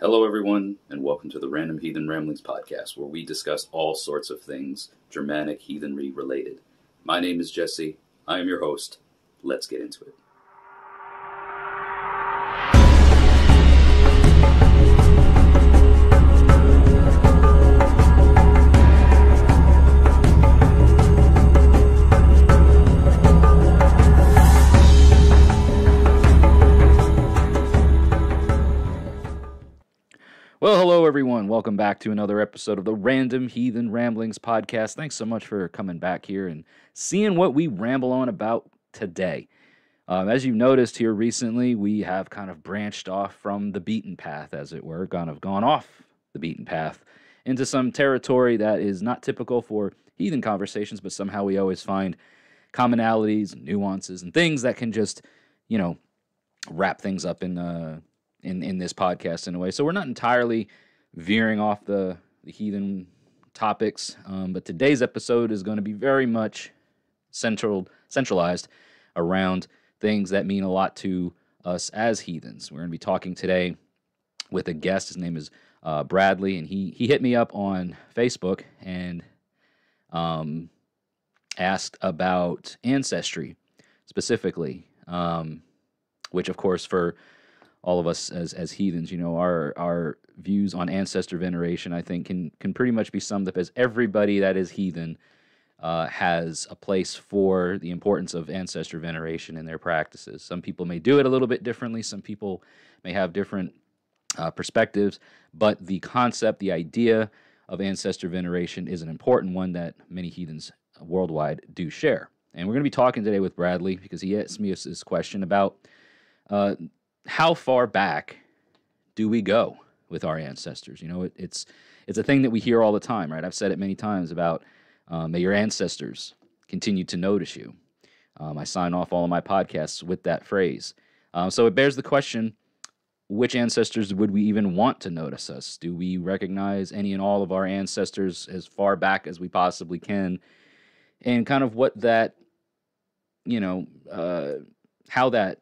Hello everyone, and welcome to the Random Heathen Ramblings podcast, where we discuss all sorts of things Germanic heathenry related. My name is Jesse, I am your host, let's get into it. Well, hello, everyone. Welcome back to another episode of the Random Heathen Ramblings podcast. Thanks so much for coming back here and seeing what we ramble on about today. As you've noticed here recently, we have kind of branched off from the beaten path, as it were, kind of gone off the beaten path into some territory that is not typical for heathen conversations, but somehow we always find commonalities, nuances, and things that can just, you know, wrap things up in this podcast in a way. So we're not entirely veering off the heathen topics, but today's episode is going to be very much centralized around things that mean a lot to us as heathens. We're going to be talking today with a guest. His name is Bradley, and he hit me up on Facebook and asked about ancestry specifically, which of course for all of us as heathens, you know, our views on ancestor veneration, I think, can pretty much be summed up as everybody that is heathen has a place for the importance of ancestor veneration in their practices. Some people may do it a little bit differently. Some people may have different perspectives, but the concept, the idea of ancestor veneration is an important one that many heathens worldwide do share. And we're going to be talking today with Bradley because he asked me this question about how far back do we go with our ancestors? You know, it's a thing that we hear all the time, right? I've said it many times about may your ancestors continue to notice you. I sign off all of my podcasts with that phrase. So it bears the question, which ancestors would we even want to notice us? Do we recognize any and all of our ancestors as far back as we possibly can? And kind of what that, you know, how that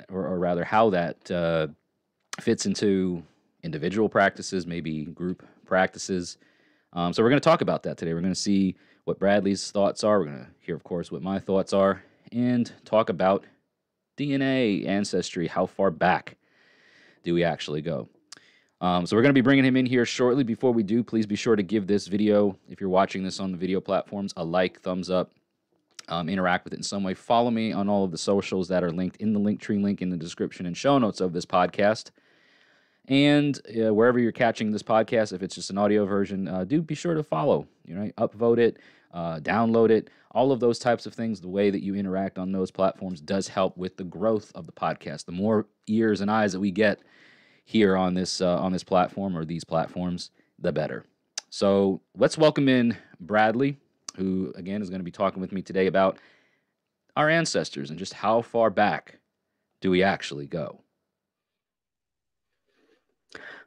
fits into individual practices, maybe group practices. So we're going to talk about that today. We're going to see what Bradley's thoughts are. We're going to hear, of course, what my thoughts are, and talk about DNA, ancestry, how far back do we actually go. So we're going to be bringing him in here shortly. Before we do, please be sure to give this video, if you're watching this on the video platforms, a like, thumbs up. Interact with it in some way. Follow me on all of the socials that are linked in the Linktree link in the description and show notes of this podcast. And wherever you're catching this podcast, if it's just an audio version, do be sure to follow. You know, upvote it, download it, all of those types of things. The way that you interact on those platforms does help with the growth of the podcast. The more ears and eyes that we get here on this platform or these platforms, the better. So let's welcome in Bradley, who, again, is going to be talking with me today about our ancestors and just how far back do we actually go.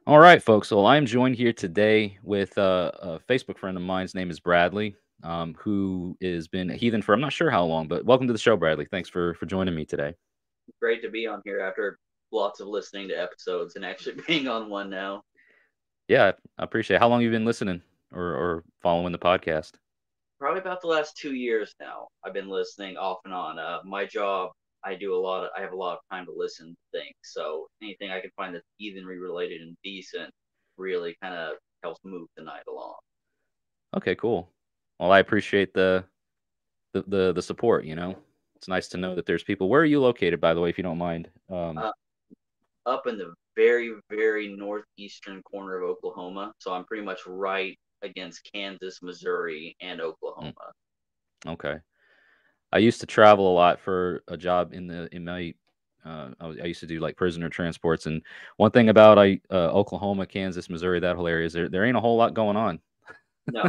All right, folks. Well, I'm joined here today with a Facebook friend of mine. His name is Bradley, who has been a heathen for I'm not sure how long, but welcome to the show, Bradley. Thanks for joining me today. Great to be on here after lots of listening to episodes and actually being on one now. Yeah, I appreciate it. How long have you been listening or following the podcast? Probably about the last 2 years now. I've been listening off and on. My job, I have a lot of time to listen to things. So anything I can find that's heathenry related and decent really kind of helps move the night along. Okay, cool. Well, I appreciate the support. You know, it's nice to know that there's people. Where are you located, by the way, if you don't mind? Up in the very, very northeastern corner of Oklahoma. So I'm pretty much right against Kansas, Missouri, and Oklahoma. Okay. I used to travel a lot for a job I used to do like prisoner transports, and one thing about Oklahoma, Kansas, Missouri, that whole area is there ain't a whole lot going on. No.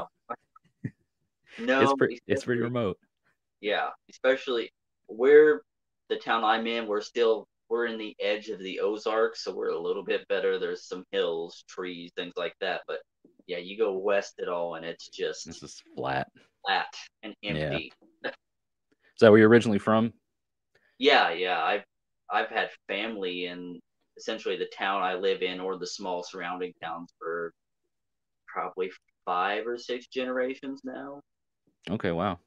No. It's pretty remote. Yeah, especially where the town I'm in, we're in the edge of the Ozarks, so we're a little bit better. There's some hills, trees, things like that, but yeah, you go west at all, and it's just... This is flat and empty. Yeah. Is that where you're originally from? Yeah. I've had family in essentially the town I live in or the small surrounding towns for probably 5 or 6 generations now. Okay, wow.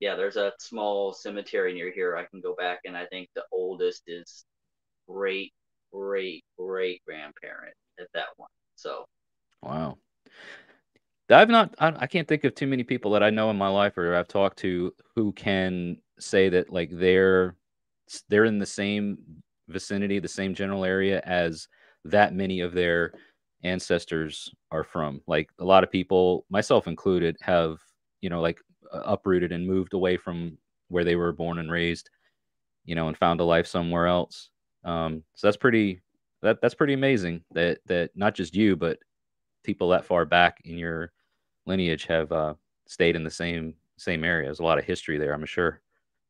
Yeah, there's a small cemetery near here I can go back, and I think the oldest is great-great-great-grandparent at that one. So, wow. I can't think of too many people that I know in my life or I've talked to who can say that like they're in the same vicinity, the same general area as that many of their ancestors are from. Like a lot of people, myself included, have, you know, like uprooted and moved away from where they were born and raised, you know, and found a life somewhere else. So that's pretty amazing that not just you, but people that far back in your lineage have stayed in the same area. There's a lot of history there, I'm sure.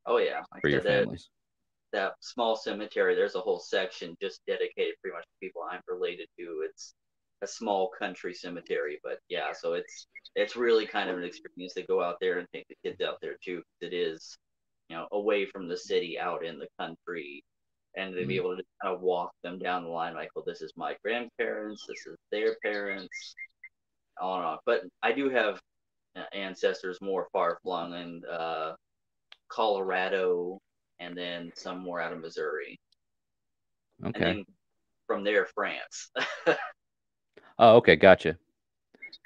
Oh yeah, for your families. That small cemetery, there's a whole section just dedicated pretty much to people I'm related to. It's a small country cemetery, but yeah, so it's really kind of an experience to go out there and take the kids out there too. It is, you know, away from the city, out in the country. And to be able to kind of walk them down the line, like, well, this is my grandparents, this is their parents, on and on. But I do have ancestors more far-flung in Colorado and then some more out of Missouri. Okay. And then from there, France. Oh, okay, gotcha.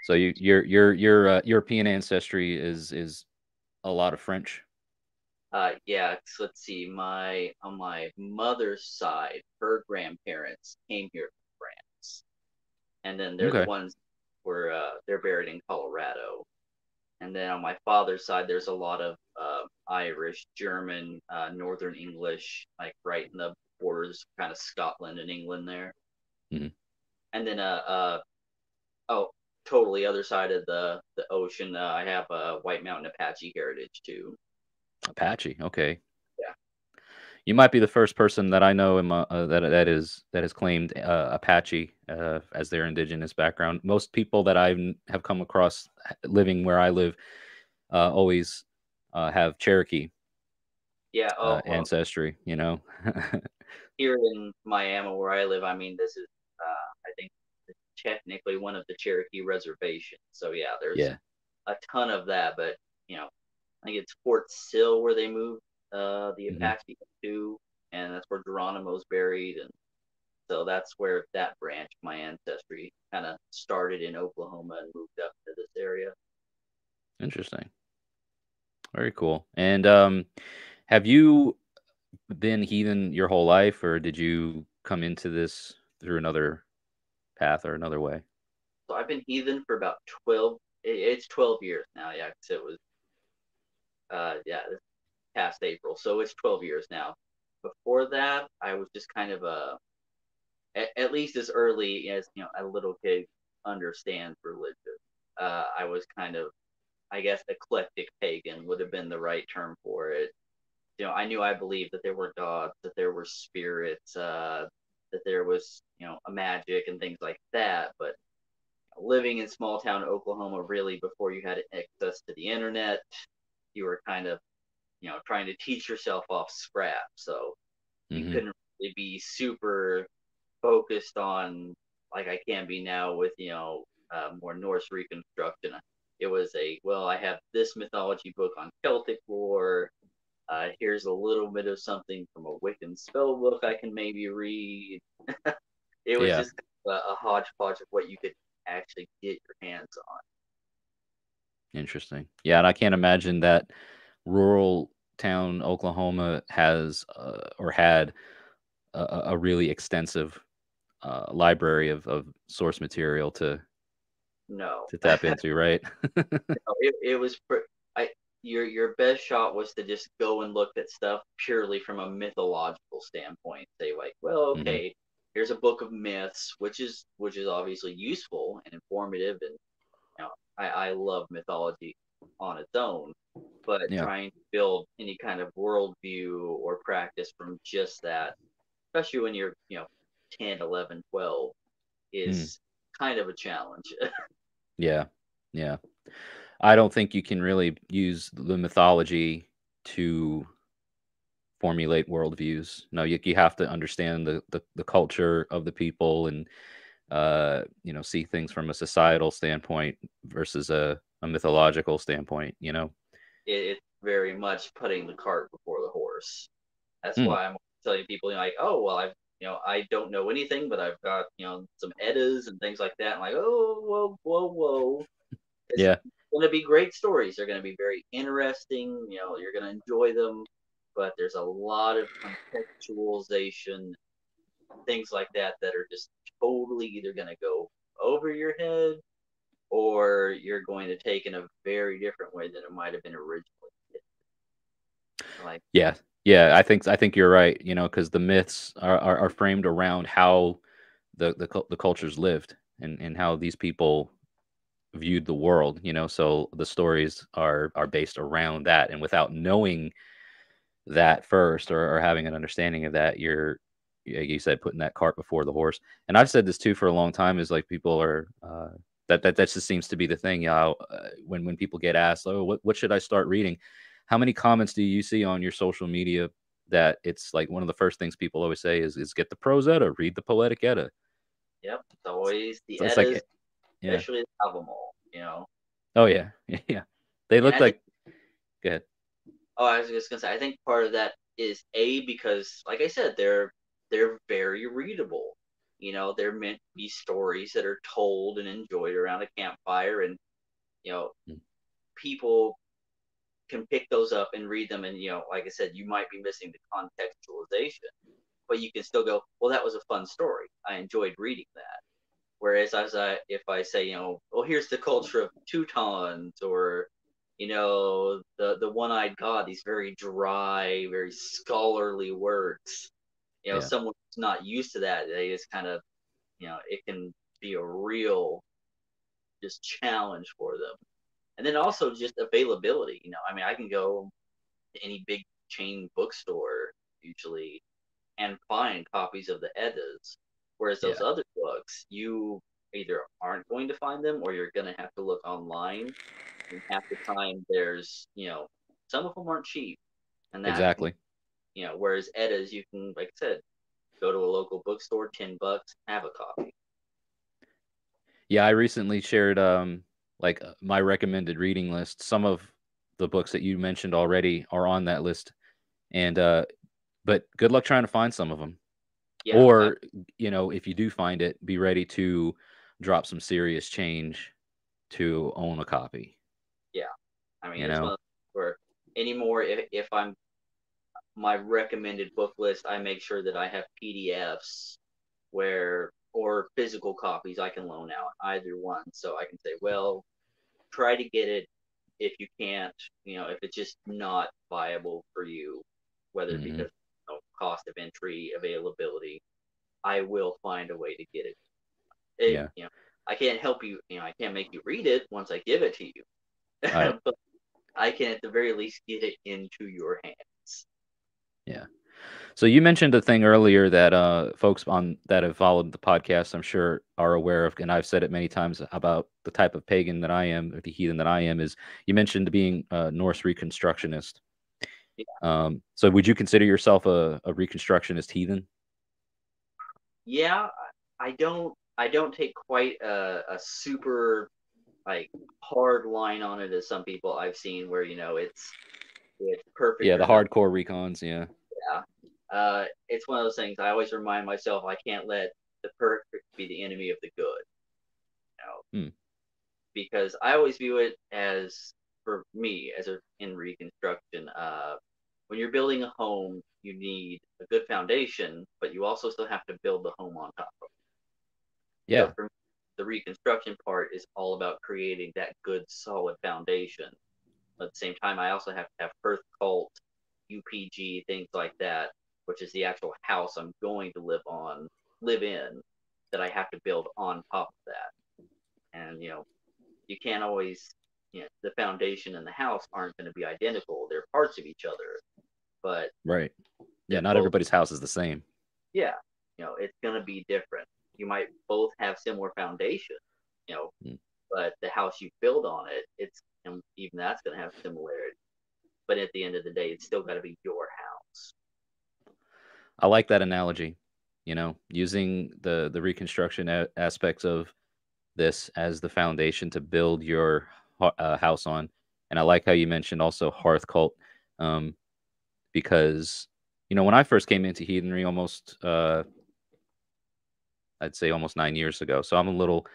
So your European ancestry is a lot of French. Yeah, so let's see, on my mother's side, her grandparents came here from France. And then there's the ones where they're buried in Colorado. And then on my father's side, there's a lot of Irish, German, Northern English, like right in the borders, kind of Scotland and England there. Mm-hmm. And then, totally other side of the ocean, I have a White Mountain Apache heritage too. Apache, okay. Yeah, you might be the first person that I know in my, that has claimed Apache as their indigenous background. Most people that I have come across living where I live always have Cherokee. Yeah, ancestry. You know, here in Miami where I live, I mean, this is I think technically one of the Cherokee reservations. So yeah, there's a ton of that, but you know. I think it's Fort Sill where they moved the Apache to, and that's where Geronimo's buried, and so that's where that branch, my ancestry, kind of started in Oklahoma and moved up to this area. Interesting. Very cool. And have you been heathen your whole life, or did you come into this through another path or another way? So I've been heathen for about 12. It's 12 years now. Yeah, because it was. Past April, so it's 12 years now. Before that, I was just kind of at least as early as, you know, a little kid understands religion. I was kind of, I guess, eclectic pagan would have been the right term for it. You know, I knew I believed that there were gods, that there were spirits, that there was, you know, a magic and things like that, but living in small town Oklahoma, really, before you had access to the internet, you were kind of, you know, trying to teach yourself off scrap. So you couldn't really be super focused on, like I can be now with, you know, more Norse reconstruction. It was I have this mythology book on Celtic lore. Here's a little bit of something from a Wiccan spell book I can maybe read. It was just a hodgepodge of what you could actually get your hands on. Interesting. Yeah, and I can't imagine that rural town Oklahoma has or had a really extensive library of source material to tap into, right? No, it was your best shot was to just go and look at stuff purely from a mythological standpoint. Say like, well, okay, here's a book of myths, which is obviously useful and informative, and you know, I love mythology on its own, but trying to build any kind of worldview or practice from just that, especially when you're, you know, 10, 11, 12, is kind of a challenge. Yeah. I don't think you can really use the mythology to formulate worldviews. No, you have to understand the culture of the people and see things from a societal standpoint versus a mythological standpoint. It's very much putting the cart before the horse. That's why I'm telling people, I don't know anything, but I've got some Eddas and things like that. I'm like, oh, whoa. It's going to be great stories. They're going to be very interesting. You're going to enjoy them. But there's a lot of contextualization, things like that are just totally either going to go over your head, or you're going to take in a very different way than it might have been originally. Yeah, I think you're right. Because the myths are framed around how the cultures lived and how these people viewed the world. So the stories are based around that, and without knowing that first or having an understanding of that, you're, like you said, putting that cart before the horse. And I've said this too for a long time, is like people are that just seems to be the thing. When people get asked, oh, what should I start reading, how many comments do you see on your social media that it's like one of the first things people always say is get the prose Edda, read the poetic Edda. Yep, it's always the Eddas, like, especially the Albemarle, Oh yeah, they look like. Go ahead. Oh, I was just gonna say, I think part of that is because, like I said, they're very readable. They're meant to be stories that are told and enjoyed around a campfire, and people can pick those up and read them. And like I said, you might be missing the contextualization, but you can still go, well, that was a fun story. I enjoyed reading that. Whereas if I say, well, here's the culture of Teutons, or the one-eyed god, these very dry, very scholarly words. Someone who's not used to that, they just kind of, it can be a real just challenge for them. And then also just availability. I can go to any big chain bookstore usually and find copies of the Eddas, whereas those other books, you either aren't going to find them, or you're going to have to look online. And half the time, there's, some of them aren't cheap. And that, exactly. Whereas Eddas, you can, like I said, go to a local bookstore, $10, have a copy. Yeah, I recently shared my recommended reading list. Some of the books that you mentioned already are on that list, and but good luck trying to find some of them. Yeah, or if you do find it, be ready to drop some serious change to own a copy. Yeah, for anymore, if I'm my recommended book list, I make sure that I have PDFs or physical copies I can loan out, either one. So I can say, well, try to get it. If you can't, if it's just not viable for you, whether because cost of entry, availability, I will find a way to get it. I can't help you. I can't make you read it once I give it to you, but I can at the very least get it into your hands. Yeah. So you mentioned a thing earlier that folks on that have followed the podcast, I'm sure, are aware of, and I've said it many times about the type of pagan that I am, or the heathen that I am. Is you mentioned being a Norse Reconstructionist. Yeah. So would you consider yourself a Reconstructionist heathen? Yeah, I don't take quite a super hard line on it as some people I've seen, where it's perfect. Yeah, the hardcore recons. Yeah. It's one of those things. I always remind myself I can't let the perfect be the enemy of the good. Because I always view it as, for me, in Reconstruction, when you're building a home, you need a good foundation, but you also still have to build the home on top of it. Yeah. So for me, the reconstruction part is all about creating that good, solid foundation. But at the same time, I also have to have Earth Cult, UPG, things like that, which is the actual house I'm going to live in, that I have to build on top of that. And, you can't always, the foundation and the house aren't going to be identical. They're parts of each other. But right. Yeah, not everybody's house is the same. Yeah. It's going to be different. You might both have similar foundation, but the house you build on it, even that's going to have similarity. But at the end of the day, it's still got to be your house. I like that analogy, you know, using the reconstruction aspects of this as the foundation to build your house on. And I like how you mentioned also Hearth Cult, because, you know, when I first came into heathenry almost, I'd say almost 9 years ago. So I'm a little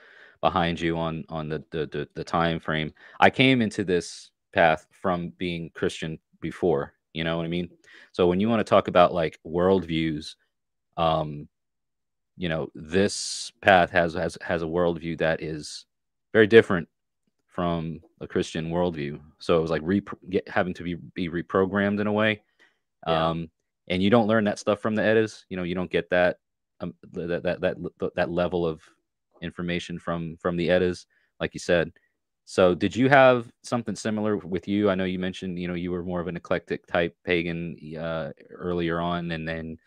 behind you on the time frame. I came into this path from being Christian before, you know what I mean? So when you want to talk about like worldviews, you know, this path has a worldview that is very different from a Christian worldview. So it was like having to be reprogrammed in a way. Yeah. And you don't learn that stuff from the Eddas. You know, you don't get that that level of information from the Eddas, like you said. So did you have something similar with you? I know you mentioned, you know, you were more of an eclectic type pagan earlier on, and then,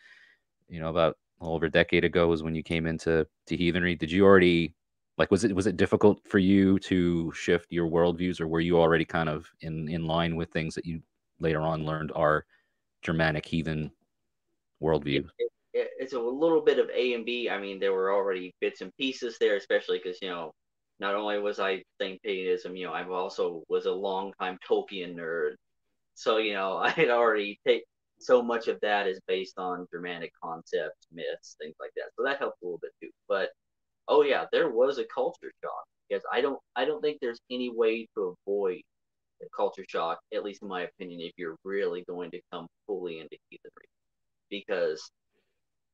you know, about over a decade ago was when you came into heathenry. Did you already, like, was it difficult for you to shift your worldviews, or were you already kind of in line with things that you later on learned are Germanic heathen worldview? It's a little bit of A and B. I mean, there were already bits and pieces there, especially because, you know, not only was I saying paganism, you know, I also was a longtime Tolkien nerd. So, you know, I had already so much of that is based on Germanic concepts, myths, things like that. So that helped a little bit too. But, oh yeah, there was a culture shock, because I don't think there's any way to avoid the culture shock, at least in my opinion, if you're really going to come fully into heathenry. Because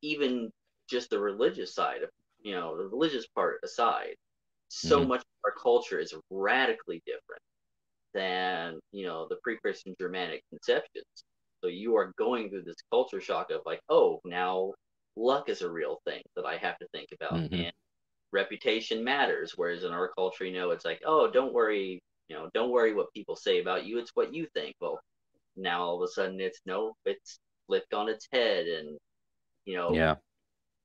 even just the religious side of, you know, the religious part aside, so much of our culture is radically different than, you know, the pre-Christian Germanic conceptions. So you are going through this culture shock of like, oh, now luck is a real thing that I have to think about. And reputation matters. Whereas in our culture, you know, it's like, oh, don't worry, you know, don't worry what people say about you. It's what you think. Well, now all of a sudden it's no, it's flipped on its head, and, you know,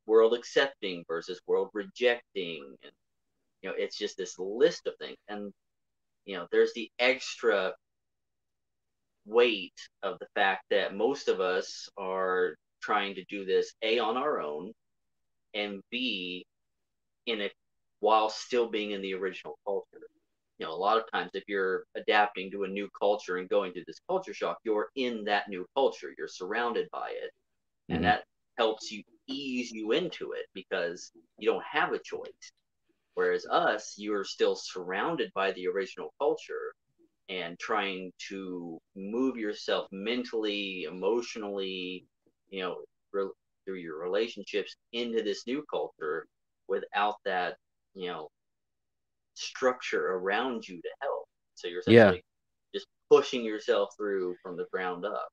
world accepting versus world rejecting. And, you know, it's just this list of things. And, you know, there's the extra weight of the fact that most of us are trying to do this, A, on our own, and B, while still being in the original culture. You know, a lot of times if you're adapting to a new culture and going through this culture shock, you're in that new culture. You're surrounded by it. And that helps you ease you into it, because you don't have a choice. Whereas us, you are still surrounded by the original culture and trying to move yourself mentally, emotionally, you know, through your relationships into this new culture without that, you know, structure around you to help. So you're essentially just pushing yourself through from the ground up.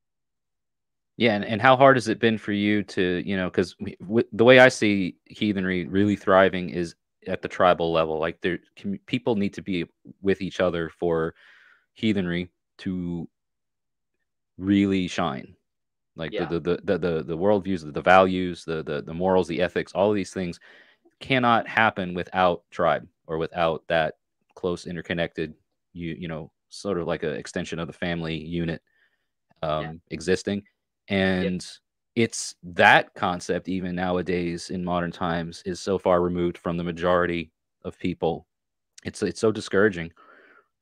Yeah, and how hard has it been for you to, you know, because the way I see heathenry really thriving is at the tribal level. Like, people need to be with each other for heathenry to really shine. Like the worldviews, the values, the morals, the ethics, all of these things cannot happen without tribe or without that close interconnected, you know, sort of like an extension of the family unit existing. And it's that concept, even nowadays in modern times, is so far removed from the majority of people. It's so discouraging,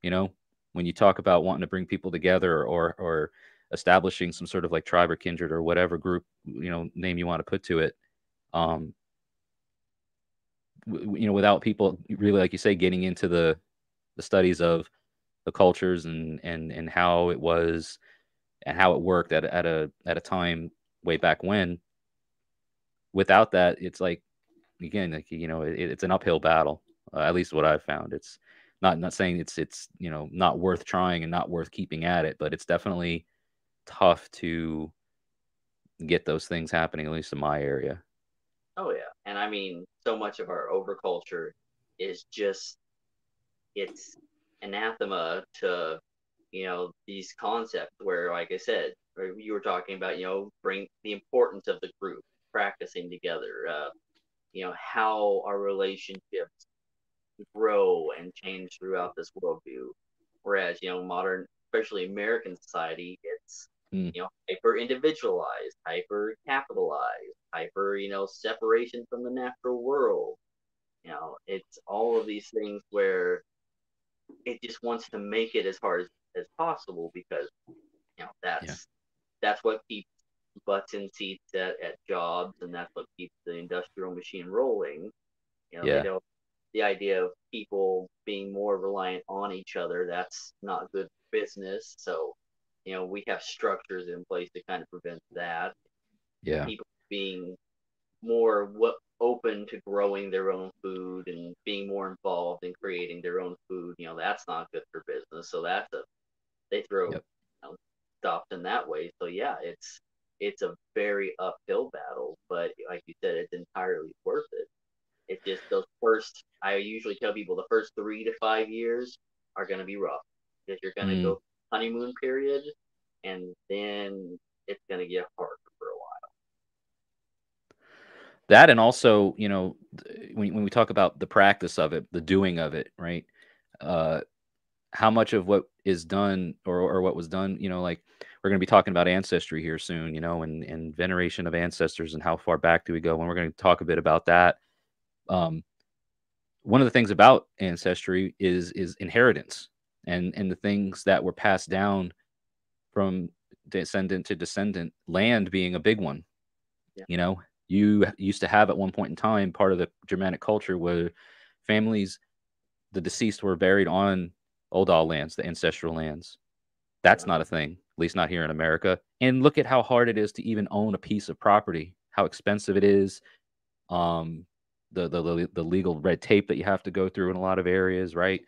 you know, when you talk about wanting to bring people together or establishing some sort of like tribe or kindred or whatever group, you know, name you want to put to it. You know, without people really, like you say, getting into the studies of the cultures and how it was and how it worked at a time way back when. Without that, it's like, again, like, you know, it's an uphill battle. At least what I've found. It's not saying it's you know, not worth trying and not worth keeping at it, but it's definitely tough to get those things happening, at least in my area. Oh yeah, and I mean, so much of our overculture is just, it's anathema to, you know, these concepts where, like I said, you were talking about, you know, bring the importance of the group, practicing together, you know, how our relationships grow and change throughout this worldview. Whereas, you know, modern, especially American society, it's you know, hyper individualized, hyper capitalized, hyper, you know, separation from the natural world. You know, it's all of these things where it just wants to make it as hard as possible, because, you know, that's what keeps butts in seats at jobs, and that's what keeps the industrial machine rolling. You know, they don't, the idea of people being more reliant on each other, that's not good business. So, you know, we have structures in place to kind of prevent that. Yeah. People being more open to growing their own food and being more involved in creating their own food, you know, that's not good for business. So that's a, they throw you know, stops in that way. So yeah, it's a very uphill battle, but like you said, it's entirely worth it. It's just those first, I usually tell people the first 3 to 5 years are going to be rough, because you're going to go honeymoon period, and then it's going to get harder for a while. That, and also, you know, when we talk about the practice of it, the doing of it, right? How much of what is done or what was done, you know, like we're going to be talking about ancestry here soon, you know, and veneration of ancestors and how far back do we go, and we're going to talk a bit about that. One of the things about ancestry is inheritance, and the things that were passed down from descendant to descendant, land being a big one. Yeah. You know, you used to have at one point in time, part of the Germanic culture where families, the deceased were buried on Oldal lands, the ancestral lands. That's not a thing, at least not here in America. And look at how hard it is to even own a piece of property, how expensive it is. The legal red tape that you have to go through in a lot of areas, right?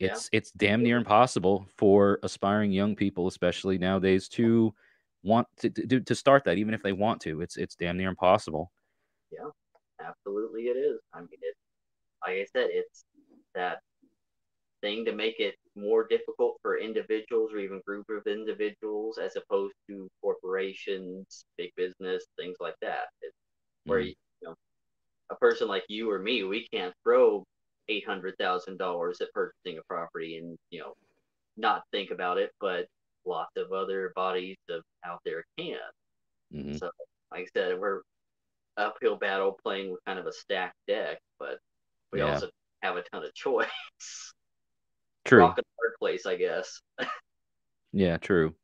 It's damn near impossible for aspiring young people, especially nowadays, to want to start that, even if they want to. It's damn near impossible. Yeah, absolutely it is. I mean, it, like I said, it's that thing to make it more difficult for individuals or even group of individuals as opposed to corporations, big business, things like that. It's where a person like you or me, we can't throw $800,000 at purchasing a property and, you know, not think about it, but lots of other bodies out there can. So, like I said, we're uphill battle playing with kind of a stacked deck, but we also have a ton of choice. True. Rock and hard place, I guess. Yeah, true.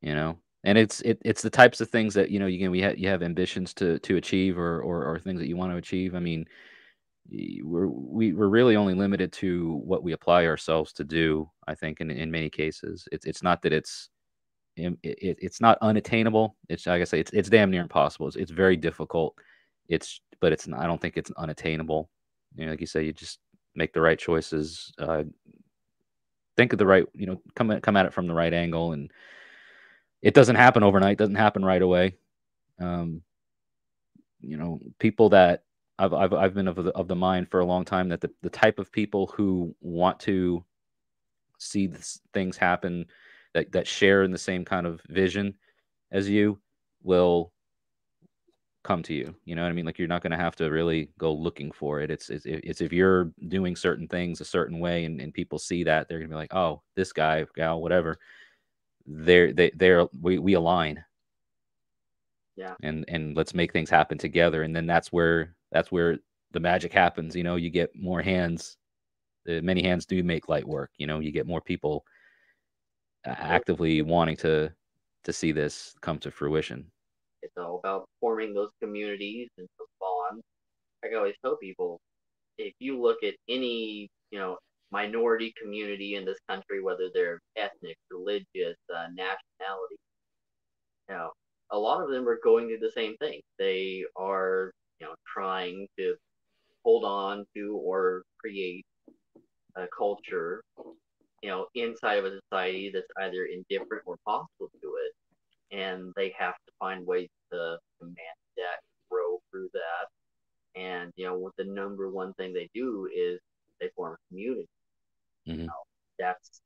You know? And it's the types of things that, you know, you have ambitions to achieve or things that you want to achieve. I mean, we're really only limited to what we apply ourselves to do. I think in many cases, it's not that it's not unattainable. It's, like I say, it's damn near impossible. It's very difficult. But I don't think it's unattainable. You know, like you say, you just make the right choices. Think of the right, you know, come at it from the right angle, and it doesn't happen overnight, doesn't happen right away. You know, people that I've been of the mind for a long time that the type of people who want to see things happen, that share in the same kind of vision as you, will come to you. You know what I mean? Like, you're not going to have to really go looking for it. It's if you're doing certain things a certain way and people see that, they're going to be like, oh, this guy, gal, whatever. We align, and let's make things happen together. And then that's where the magic happens. You know, you get more hands. Many hands do make light work. You know, you get more people actively wanting to see this come to fruition. It's all about forming those communities and those bonds. I always tell people, if you look at any, you know, minority community in this country, whether they're ethnic, religious, nationality, you know, a lot of them are going through the same thing. They are, you know, trying to hold on to or create a culture, you know, inside of a society that's either indifferent or hostile to it, and they have to find ways to manage that, grow through that. And, you know, what the number one thing they do is they form a community. You know, that's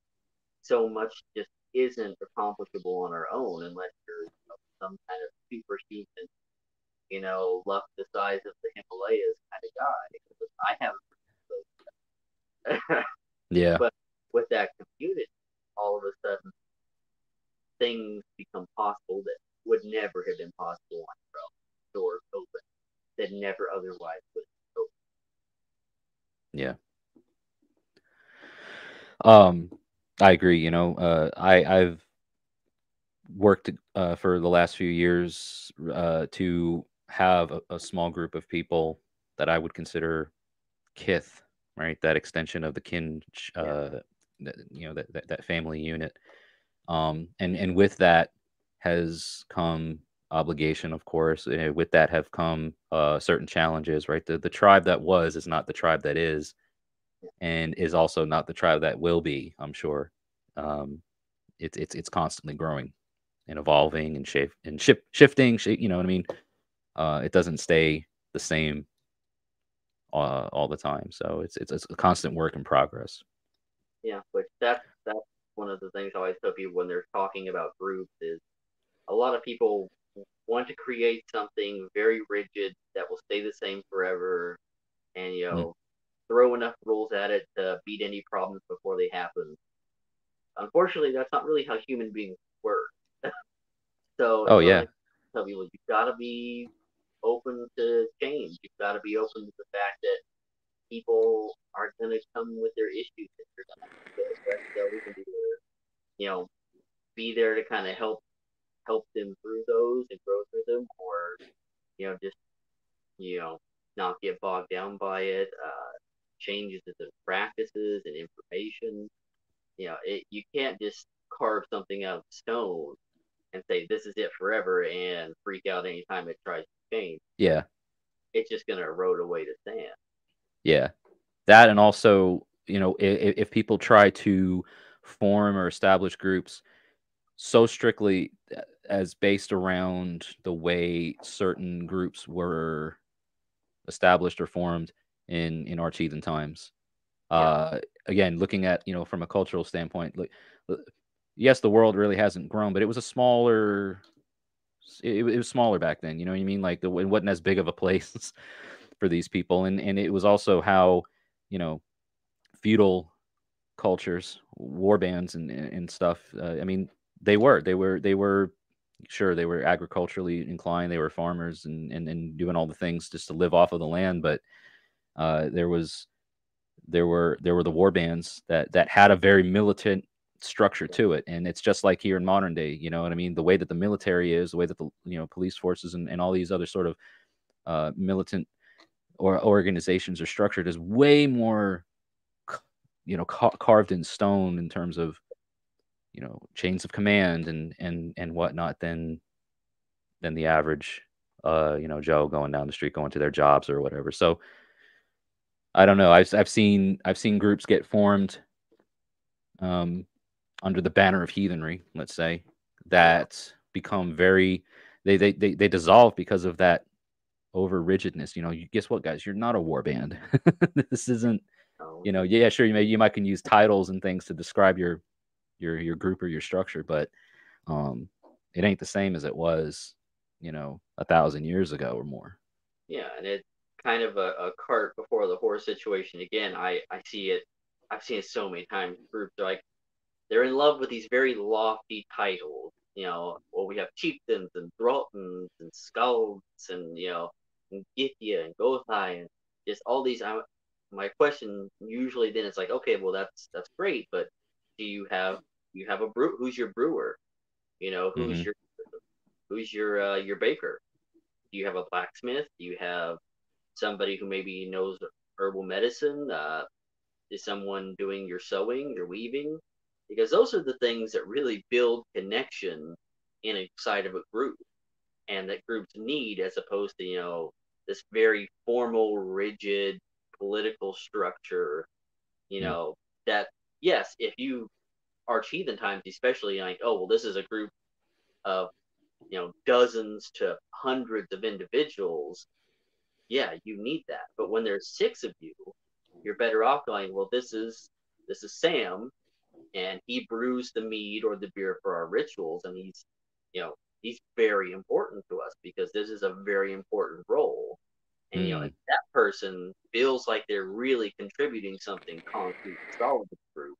so much just isn't accomplishable on our own unless you're, you know, some kind of superhuman, you know, luck the size of the Himalayas kind of guy. I haven't. But with that community, all of a sudden, things become possible that would never have been possible on your own. Doors open that never otherwise would open. Yeah. I agree. You know, I've worked for the last few years to have a small group of people that I would consider kith, right? That extension of the kin, you know, that family unit. And with that has come obligation, of course. And with that have come certain challenges, right? The tribe that was is not the tribe that is, and is also not the tribe that will be, I'm sure. It's constantly growing and evolving and shifting, you know what I mean? It doesn't stay the same all the time. So it's a constant work in progress. Yeah, which that's one of the things I always tell people when they're talking about groups is a lot of people want to create something very rigid that will stay the same forever and, you know, throw enough rules at it to beat any problems before they happen. Unfortunately, that's not really how human beings work. So, oh, yeah. I tell people, you've got to be open to change. You've got to be open to the fact that people are going to come with their issues. So we can be there, you know, be there to kind of help them through those and grow through them, or, you know, just, you know, not get bogged down by it. Changes to the practices and information. You know, you can't just carve something out of stone and say, this is it forever, and freak out anytime it tries to change. Yeah. It's just going to erode away the sand. Yeah. That, and also, you know, if people try to form or establish groups so strictly as based around the way certain groups were established or formed in our heathen times. Yeah. Again, looking at, you know, from a cultural standpoint, like, yes, the world really hasn't grown, but it was a smaller, it was smaller back then. You know what I mean? Like, it wasn't as big of a place for these people. And it was also how, you know, feudal cultures, war bands and stuff. I mean, they were sure, they were agriculturally inclined. They were farmers and doing all the things just to live off of the land. But there were the war bands that had a very militant structure to it. And it's just like here in modern day, you know what I mean? The way that the military is, the way that the, you know, police forces and all these other sort of militant or organizations are structured is way more, you know, carved in stone in terms of, you know, chains of command and whatnot than the average, you know, Joe going down the street, going to their jobs or whatever. So I don't know. I've seen groups get formed, under the banner of heathenry, let's say, that become very, they dissolve because of that over rigidness. You know, guess what, guys, you're not a war band. This isn't, you know, yeah, sure, you might can use titles and things to describe your group or your structure, but it ain't the same as it was, you know, 1,000 years ago or more. Yeah, and it's kind of a cart before the horse situation again. I see it. I've seen it so many times. Groups are like, they're in love with these very lofty titles. You know, well, we have chieftains and thraltons and skalds and, you know, and Githia and Gothai and just all these. My question usually then is like, okay, well, that's great, but do you have a brew? Who's your brewer? You know, who's your baker? Do you have a blacksmith? Do you have somebody who maybe knows herbal medicine? Is someone doing your sewing, your weaving? Because those are the things that really build connection inside of a group, and that groups need, as opposed to, you know, this very formal, rigid political structure. You know, that, yes, if you arch heathen times, especially, like, oh, well, this is a group of, you know, dozens to hundreds of individuals. Yeah, you need that. But when there's 6 of you, you're better off going, well, this is Sam, and he brews the mead or the beer for our rituals, and he's, you know, he's very important to us because this is a very important role. And, you know, if that person feels like they're really contributing something concrete and solid to the group,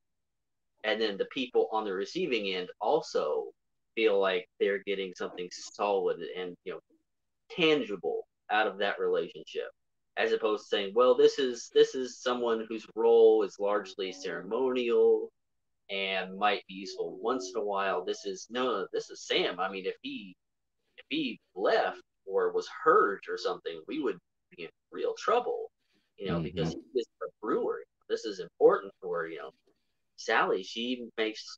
and then the people on the receiving end also feel like they're getting something solid and, you know, tangible out of that relationship, as opposed to saying, well, this is someone whose role is largely ceremonial and might be useful once in a while. This is Sam. I mean, if he left or was hurt or something, we would be in real trouble, you know, because he is a brewer. This is important for, you know, Sally. She makes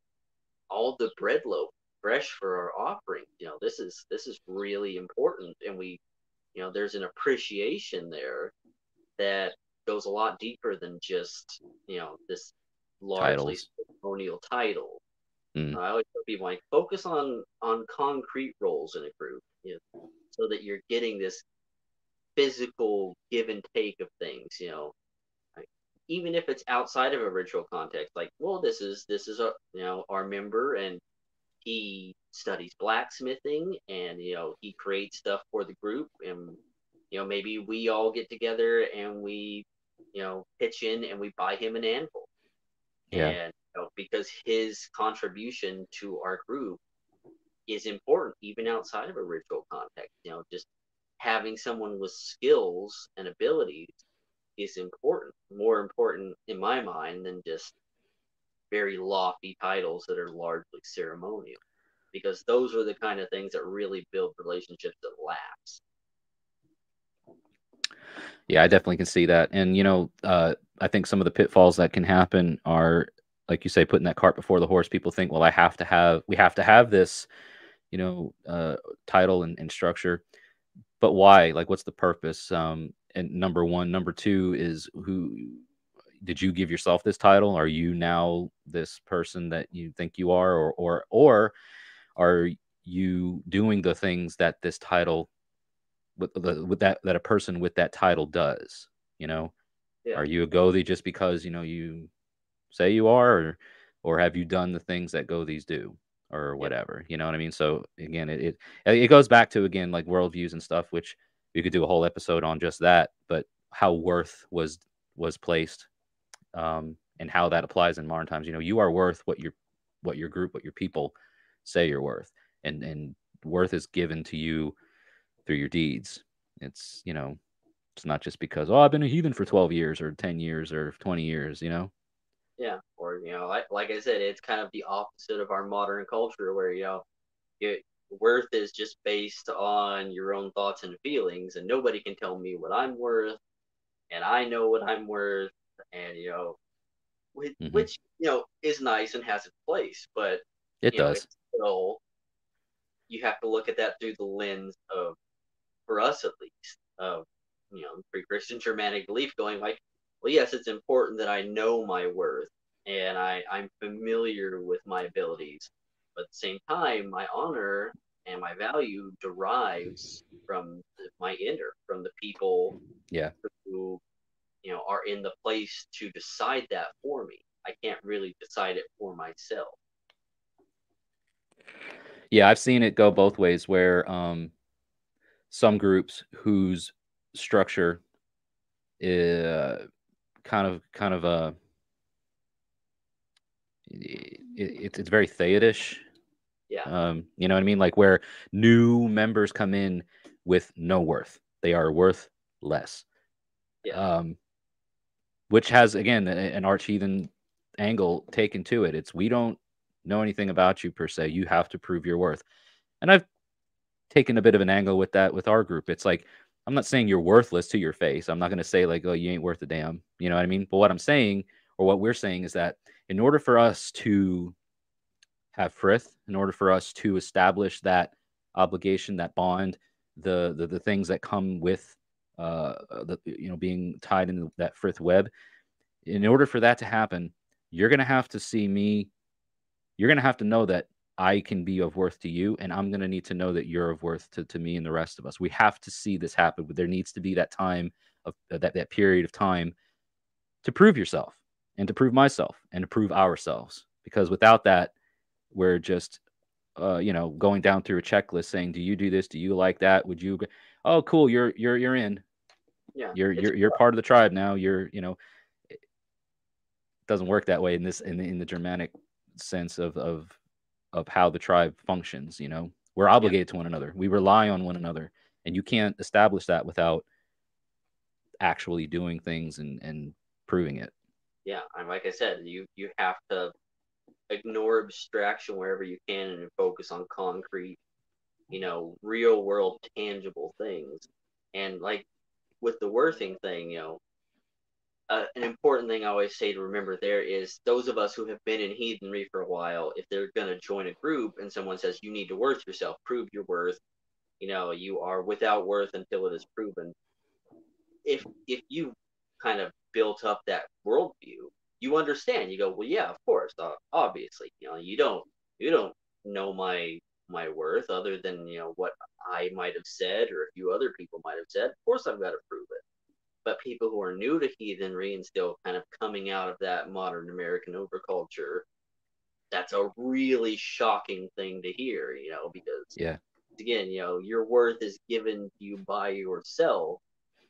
all the bread loaf fresh for our offering. You know, this is really important, and we, you know, there's an appreciation there that goes a lot deeper than just, you know, this largely ceremonial title. I always tell people, like, focus on concrete roles in a group, you know, so that you're getting this physical give and take of things, you know, like, even if it's outside of a ritual context, like, well, this is a, you know, our member, and he studies blacksmithing, and, you know, he creates stuff for the group, and, you know, maybe we all get together and we, you know, pitch in and we buy him an anvil. Yeah. And, you know, because his contribution to our group is important, even outside of a ritual context, you know, just having someone with skills and abilities is important, more important in my mind than just very lofty titles that are largely ceremonial, because those are the kind of things that really build relationships that last. Yeah, I definitely can see that. And, you know, I think some of the pitfalls that can happen are, like you say, putting that cart before the horse. People think, well, we have to have this, you know, title and structure, but why? Like, what's the purpose? And number one, number two is, who did you give yourself this title? Are you now this person that you think you are, or are you doing the things that this title that a person with that title does? You know, yeah. Are you a Gothie just because, you know, you say you are, or have you done the things that Gothies do, or whatever? Yeah. You know what I mean? So again, it goes back to, again, like, worldviews and stuff, which we could do a whole episode on just that, but how worth was placed, and how that applies in modern times. You know, you are worth what your group, what your people say you're worth, and worth is given to you through your deeds. It's, you know, it's not just because, oh, I've been a heathen for 12 years or 10 years or 20 years, you know? Yeah. Or, you know, like I said, it's kind of the opposite of our modern culture, where, you know, worth is just based on your own thoughts and feelings, and nobody can tell me what I'm worth, and I know what I'm worth, and, you know, which, you know, is nice and has its place, but it does. Still, you have to look at that through the lens of, for us at least, of, you know, pre-Christian Germanic belief, going like, well, yes, it's important that I know my worth and I'm familiar with my abilities, but at the same time, my honor and my value derives from my inner, from the people who, you know, are in the place to decide that for me. I can't really decide it for myself. Yeah, I've seen it go both ways, where some groups whose structure is kind of a it's very Thaidish. Yeah. You know what I mean? Like, where new members come in with no worth. They are worth less. Yeah. Which has, again, an arch-heathen angle taken to it. It's, we don't know anything about you per se. You have to prove your worth. And I've taken a bit of an angle with that with our group. It's like, I'm not saying you're worthless to your face. I'm not going to say, like, oh, you ain't worth a damn. You know what I mean? But what I'm saying, or what we're saying, is that in order for us to have frith, in order for us to establish that obligation, that bond, the things that come with you know, being tied into that frith web, in order for that to happen, you're going to have to see me. You're going to have to know that I can be of worth to you, and I'm going to need to know that you're of worth to me and the rest of us. We have to see this happen, but there needs to be that time of that period of time to prove yourself, and to prove myself, and to prove ourselves. Because without that, we're just, you know, going down through a checklist saying, do you do this? Do you like that? Would you? Oh, cool. You're in. Yeah. You're part of the tribe now. You're, you know, it doesn't work that way in the Germanic sense of of how the tribe functions. You know, we're obligated to one another. We rely on one another. And you can't establish that without actually doing things and proving it. Yeah. And like I said, you have to ignore abstraction wherever you can and focus on concrete, you know, real world tangible things. And like with the Worthing thing, you know, an important thing I always say to remember there is those of us who have been in heathenry for a while, if they're going to join a group and someone says, you need to worth yourself, prove your worth, you know, you are without worth until it is proven. If you kind of built up that worldview, you understand, you go, well, yeah, of course, obviously, you know, you don't know my worth other than, you know, what I might have said or a few other people might have said. Of course I've got to prove it. But people who are new to heathenry and still kind of coming out of that modern American overculture, that's a really shocking thing to hear, you know, because again, you know, your worth is given to you by yourself,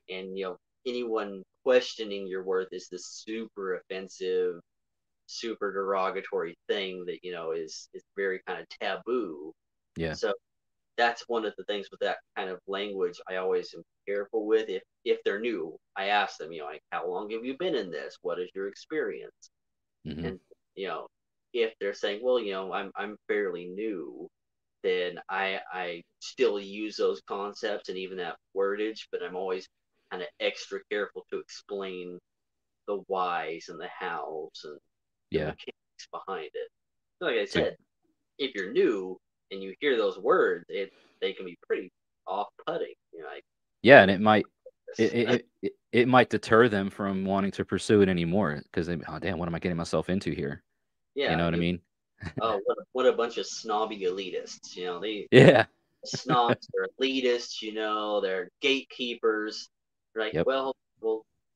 and, you know, anyone questioning your worth is this super offensive, super derogatory thing that, you know, is very kind of taboo. Yeah. So that's one of the things with that kind of language I always am careful with. If they're new, I ask them, you know, like, how long have you been in this? What is your experience? Mm-hmm. And, you know, if they're saying, well, you know, I'm fairly new, then I still use those concepts and even that wordage, but I'm always kind of extra careful to explain the whys and the hows and the mechanics behind it. So like I said, if you're new and you hear those words, they can be pretty off-putting. You know, like, and it might deter them from wanting to pursue it anymore because they, oh damn, what am I getting myself into here? Yeah, you know what I mean? Oh, what a bunch of snobby elitists! You know, they snobs are elitists. You know, they're gatekeepers. Right? Yep. Well,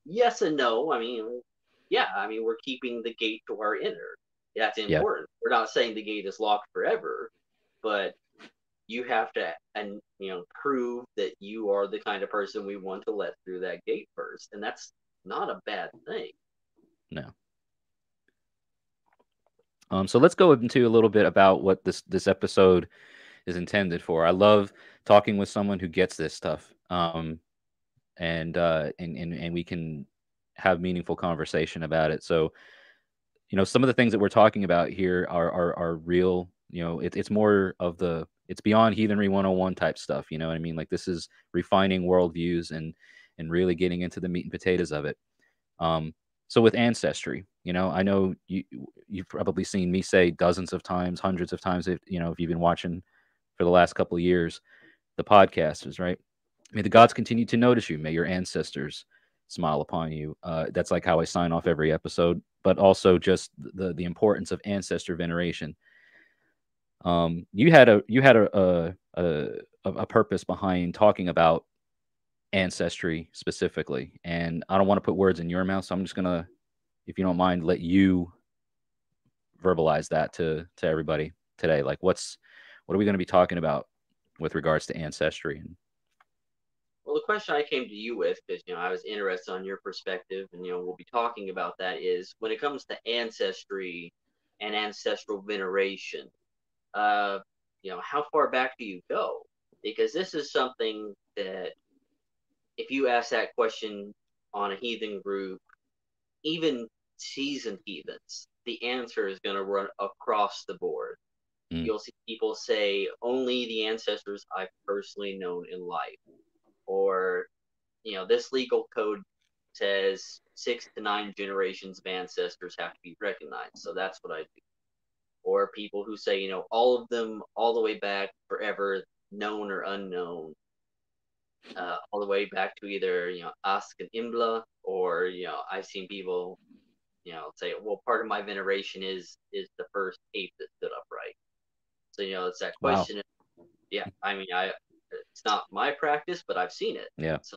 yes and no. I mean, we're keeping the gate to our inner. That's important. Yep. We're not saying the gate is locked forever, but you have to, and you know, prove that you are the kind of person we want to let through that gate first, and that's not a bad thing. No. So let's go into a little bit about what this episode is intended for. I love talking with someone who gets this stuff. And we can have meaningful conversation about it. So, you know, some of the things that we're talking about here are real, you know, it's more of it's beyond heathenry 101 type stuff. You know what I mean? Like, this is refining worldviews and really getting into the meat and potatoes of it. So with ancestry, you know, I know you've probably seen me say dozens of times, hundreds of times, if, you know, if you've been watching for the last couple of years, the podcast is right. May the gods continue to notice you. May your ancestors smile upon you. That's like how I sign off every episode, but also just the importance of ancestor veneration. You had a purpose behind talking about ancestry specifically, and I don't want to put words in your mouth, so I'm just gonna, if you don't mind, let you verbalize that to everybody today. Like, what are we going to be talking about with regards to ancestry? And well, the question I came to you with, because, you know, I was interested on your perspective, and, you know, we'll be talking about that, is when it comes to ancestry and ancestral veneration, you know, how far back do you go? Because this is something that if you ask that question on a heathen group, even seasoned heathens, the answer is going to run across the board. Mm. You'll see people say, only the ancestors I've personally known in life. Or, you know, this legal code says 6 to 9 generations of ancestors have to be recognized, so that's what I do. Or people who say, you know, all of them, all the way back forever, known or unknown, all the way back to either, you know, Ask and Embla, or, you know, I've seen people, you know, say, well, part of my veneration is the first ape that stood upright. So, you know, it's that question. Wow. Yeah, I mean, it's not my practice, but I've seen it. Yeah. So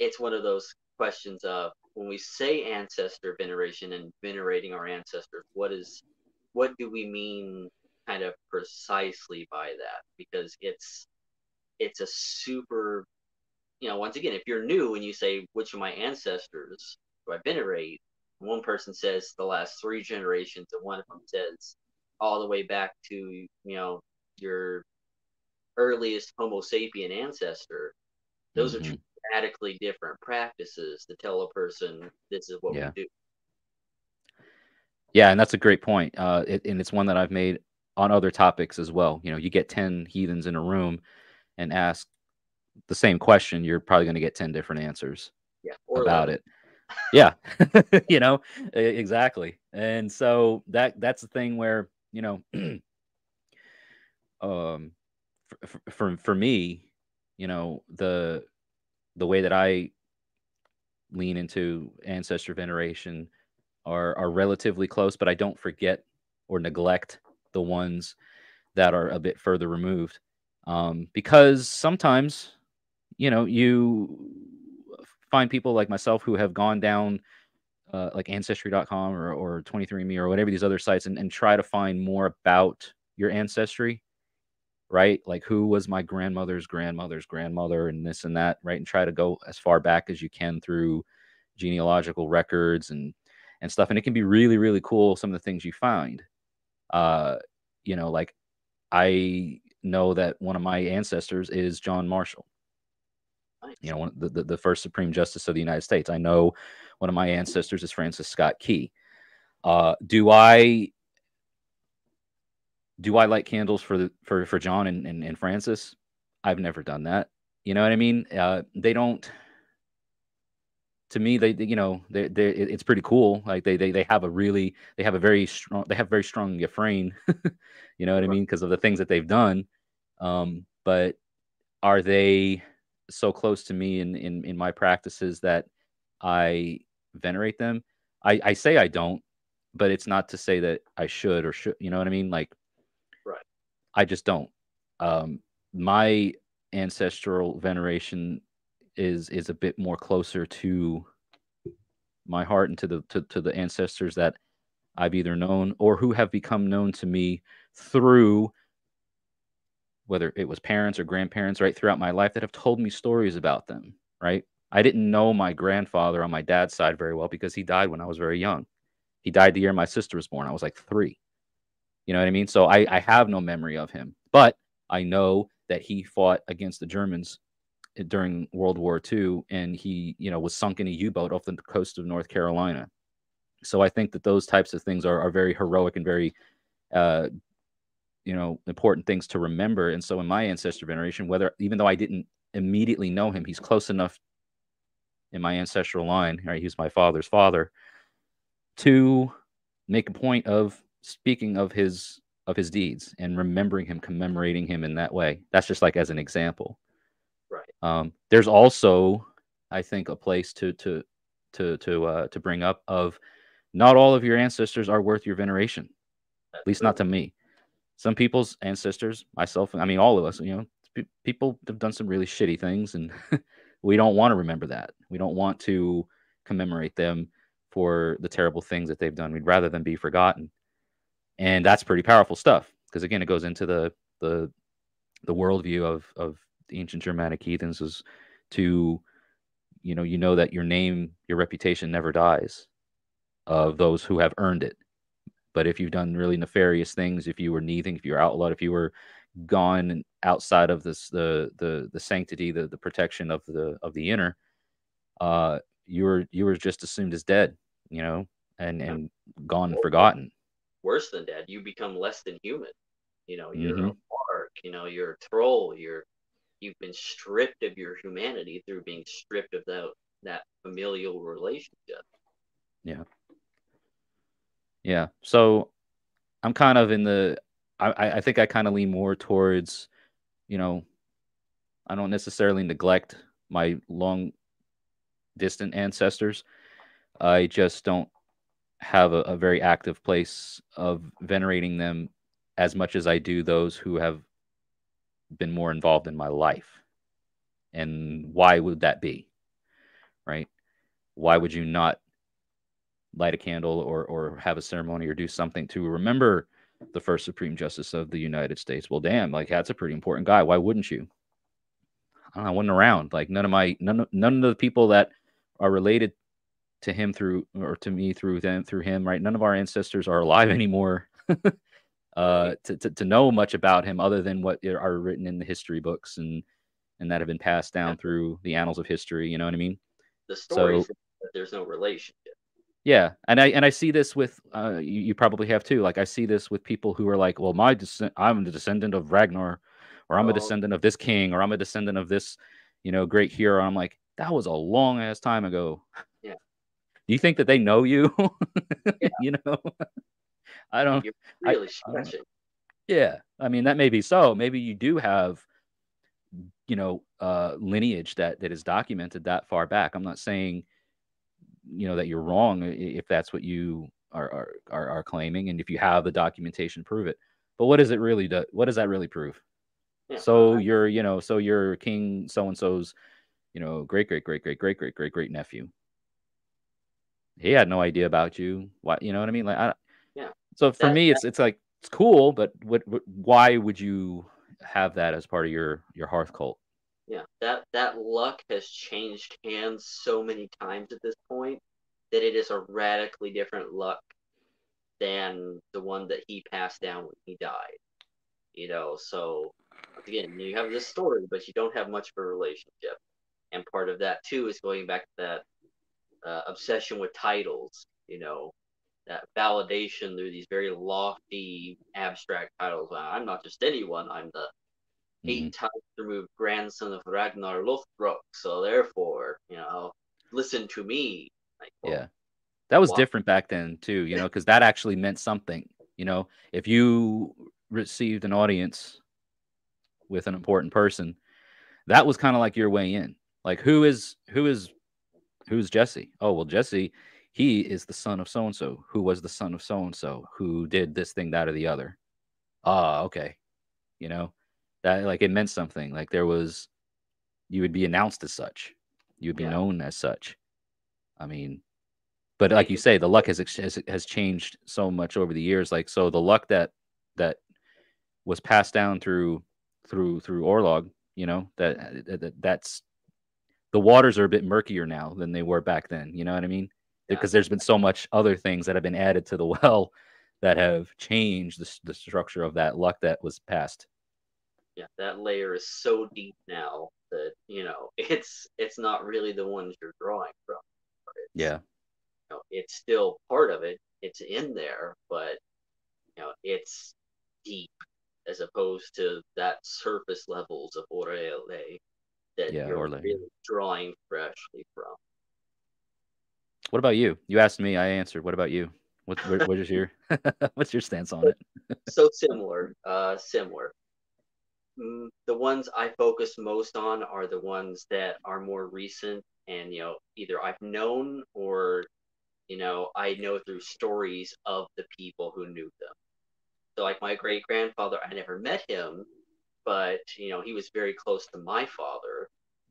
it's one of those questions of, when we say ancestor veneration and venerating our ancestors, what do we mean kind of precisely by that? Because it's a super, you know, once again, if you're new and you say, which of my ancestors do I venerate? One person says the last 3 generations, and one of them says all the way back to, you know, your earliest Homo sapien ancestor. Those mm-hmm. are radically different practices to tell a person this is what yeah. we do. Yeah, and that's a great point. And it's one that I've made on other topics as well. You know, you get 10 heathens in a room and ask the same question, you're probably going to get 10 different answers yeah, about it. Yeah, you know, exactly. And so that's the thing where, you know, for me, you know, the way that I lean into ancestor veneration are relatively close, but I don't forget or neglect the ones that are a bit further removed, because sometimes, you know, you find people like myself who have gone down like Ancestry.com or 23andMe or whatever these other sites and try to find more about your ancestry, right? Like, who was my grandmother's grandmother's grandmother and this and that, right? And try to go as far back as you can through genealogical records and stuff. And it can be really, really cool, some of the things you find. You know, like, I know that one of my ancestors is John Marshall. You know, one of the first Supreme Justice of the United States. I know one of my ancestors is Francis Scott Key. Do I light candles for John and Francis? I've never done that. You know what I mean? They don't. To me, it's pretty cool. Like they have a very strong refrain. You know what I mean? Because of the things that they've done. But are they so close to me in my practices that I venerate them? I say I don't, but it's not to say that I should or should, you know what I mean? Like, right. I just don't. My ancestral veneration is a bit more closer to my heart and to the ancestors that I've either known or who have become known to me through, whether it was parents or grandparents, right, throughout my life, that have told me stories about them, right? I didn't know my grandfather on my dad's side very well because he died when I was very young. He died the year my sister was born. I was like 3. You know what I mean? So I have no memory of him. But I know that he fought against the Germans during World War II, and he, you know, was sunk in a U-boat off the coast of North Carolina. So I think that those types of things are very heroic and very you know, important things to remember. And so in my ancestor veneration, even though I didn't immediately know him, he's close enough in my ancestral line, right? He was my father's father, to make a point of speaking of his deeds and remembering him, commemorating him in that way. That's just like as an example. Right. There's also, I think, a place to bring up of not all of your ancestors are worth your veneration, at least not to me. Some people's ancestors, myself, I mean, all of us, you know, people have done some really shitty things, and we don't want to remember that. We don't want to commemorate them for the terrible things that they've done. We'd rather them be forgotten. And that's pretty powerful stuff, because, again, it goes into the worldview of the ancient Germanic heathens, is to, you know that your name, your reputation never dies of those who have earned it. But if you've done really nefarious things, if you were neathing, if you were outlawed, if you were gone outside of this, the sanctity, the protection of the inner, you were just assumed as dead, you know, and gone and forgotten. Worse than dead, you become less than human. You know, you're mm-hmm. a mark. You know, you're a troll. You've been stripped of your humanity through being stripped of that familial relationship. Yeah. Yeah, so I'm kind of I think I kind of lean more towards, you know, I don't necessarily neglect my long distant ancestors. I just don't have a very active place of venerating them as much as I do those who have been more involved in my life. And why would that be, right? Why would you not light a candle or have a ceremony or do something to remember the first Supreme Justice of the United States? Well, damn, like, that's a pretty important guy. Why wouldn't you? I don't know, I wasn't around. Like, none of the people that are related to him through, or to me through them, through him, right? None of our ancestors are alive anymore. to know much about him other than what are written in the history books and that have been passed down through the annals of history. You know what I mean? The story, so, there's no relationship. Yeah, and I see this with you probably have too. Like I see this with people who are like, well, I'm the descendant of Ragnar, or I'm a descendant of this king, or I'm a descendant of this, you know, great hero. I'm like, that was a long ass time ago. Yeah. Do you think that they know you? Yeah. You know, I don't. You're really stretching. Yeah, I mean that may be so. Maybe you do have, you know, lineage that is documented that far back. I'm not saying, you know, that you're wrong if that's what you are claiming, and if you have the documentation, prove it. But what does it really do? What does that really prove? Yeah. So you're, you know, so you're King so and so's, you know, great nephew. He had no idea about you. Why? You know what I mean? Like, yeah. So for me, it's like it's cool, but what? Why would you have that as part of your hearth cult? Yeah, that luck has changed hands so many times at this point that it is a radically different luck than the one that he passed down when he died. You know, so again, you have this story, but you don't have much of a relationship. And part of that too is going back to that obsession with titles. You know, that validation through these very lofty, abstract titles. I'm not just anyone. I'm the 8 times removed grandson of Ragnar Lothbrok, so therefore, you know, listen to me. Like, well, yeah, that was different back then too, you know, because that actually meant something. You know, if you received an audience with an important person, that was kind of like your way in. Like, who's Jesse? Oh, well, Jesse, he is the son of so and so, who was the son of so and so, who did this thing, that, or the other. Ah, okay, you know. That, like, it meant something. Like, there was, you would be announced as such. You would be known as such. I mean, but like you say, the luck has changed so much over the years. Like, so the luck that was passed down through Orlog, you know, that's the waters are a bit murkier now than they were back then. You know what I mean? Because there's been so much other things that have been added to the well that have changed the structure of that luck that was passed. Yeah, that layer is so deep now that, you know, it's not really the ones you're drawing from. It's, yeah, you know, it's still part of it. It's in there, but, you know, it's deep as opposed to that surface levels of Orele that you're really drawing freshly from. What about you? You asked me, I answered. What about you? What's your stance on it? So similar. The ones I focus most on are the ones that are more recent and, you know, either I've known or, you know, I know through stories of the people who knew them. So, like, my great-grandfather, I never met him, but, you know, he was very close to my father.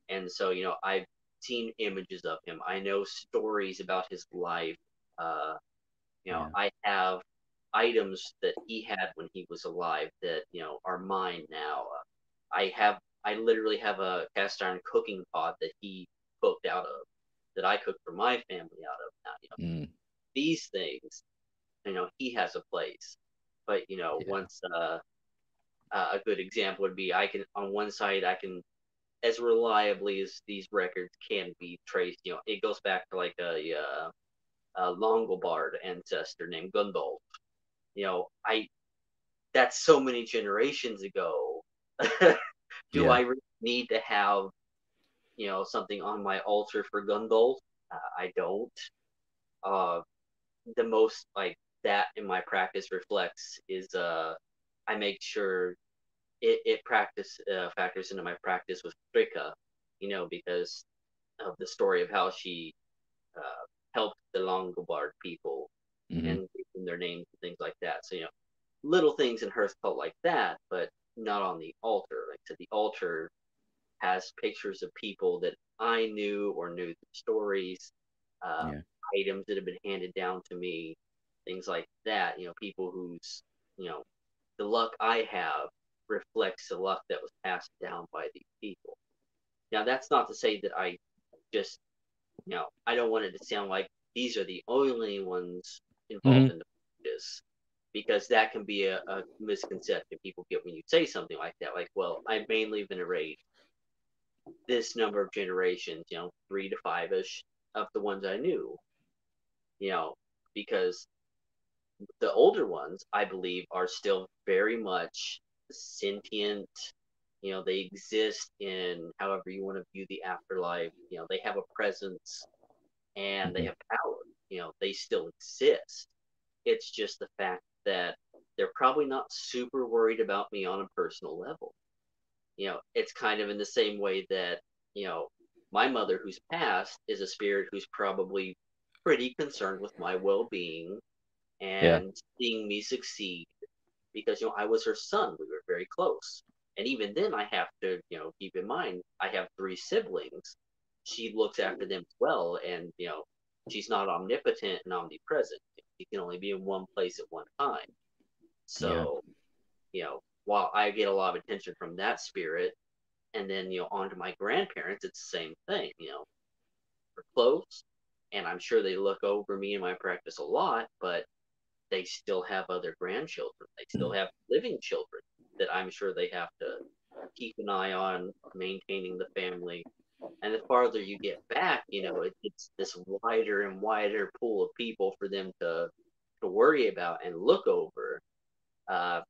And so, you know, I've seen images of him. I know stories about his life. You know, I have items that he had when he was alive that, you know, are mine now. I literally have a cast iron cooking pot that he cooked out of, that I cooked for my family out of now, you know. These things, you know, he has a place. But, you know, once a good example would be, I can, on one side, I can, as reliably as these records can be traced, you know, it goes back to like a Longobard ancestor named Gundot. You know, that's so many generations ago. I really need to have, you know, something on my altar for Gundol? I don't. The most like that in my practice reflects is I make sure it factors into my practice with Rika, you know, because of the story of how she helped the Longobard people and their names and things like that. So, you know, little things in her cult like that, but not on the altar. Like, so the altar has pictures of people that I knew or knew the stories, items that have been handed down to me, things like that. You know, people whose, you know, the luck I have reflects the luck that was passed down by these people. Now, that's not to say that I just, you know, I don't want it to sound like these are the only ones involved in the practice. because that can be a misconception people get when you say something like that. Like, well, I mainly venerate this number of generations, you know, 3 to 5-ish of the ones I knew, you know, because the older ones, I believe, are still very much sentient. You know, they exist in however you want to view the afterlife. You know, they have a presence and they have power. You know, they still exist. It's just the fact that they're probably not super worried about me on a personal level. You know, it's kind of in the same way that, you know, my mother who's passed is a spirit who's probably pretty concerned with my well-being and seeing me succeed, because, you know, I was her son. We were very close. And even then, I have to, you know, keep in mind, I have 3 siblings. She looks after them as well. And, you know, she's not omnipotent and omnipresent. She can only be in one place at one time. So, you know, while I get a lot of attention from that spirit, and then, you know, onto my grandparents, it's the same thing. You know, we're close, and I'm sure they look over me in my practice a lot, but they still have other grandchildren. They still have living children that I'm sure they have to keep an eye on, maintaining the family. And the farther you get back, you know, it's this wider and wider pool of people for them to worry about and look over.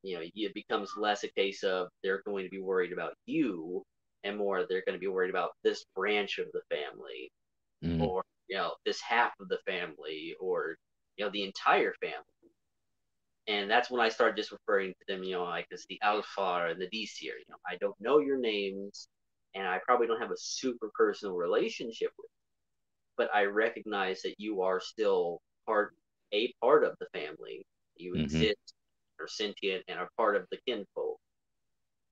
You know, it becomes less a case of they're going to be worried about you, and more they're going to be worried about this branch of the family, or, you know, this half of the family, or, you know, the entire family. And that's when I started just referring to them, you know, like as the Alfar and the Disir. You know, I don't know your names, and I probably don't have a super personal relationship with you, but I recognize that you are still part of the family. You exist, are sentient, and are part of the kinfolk,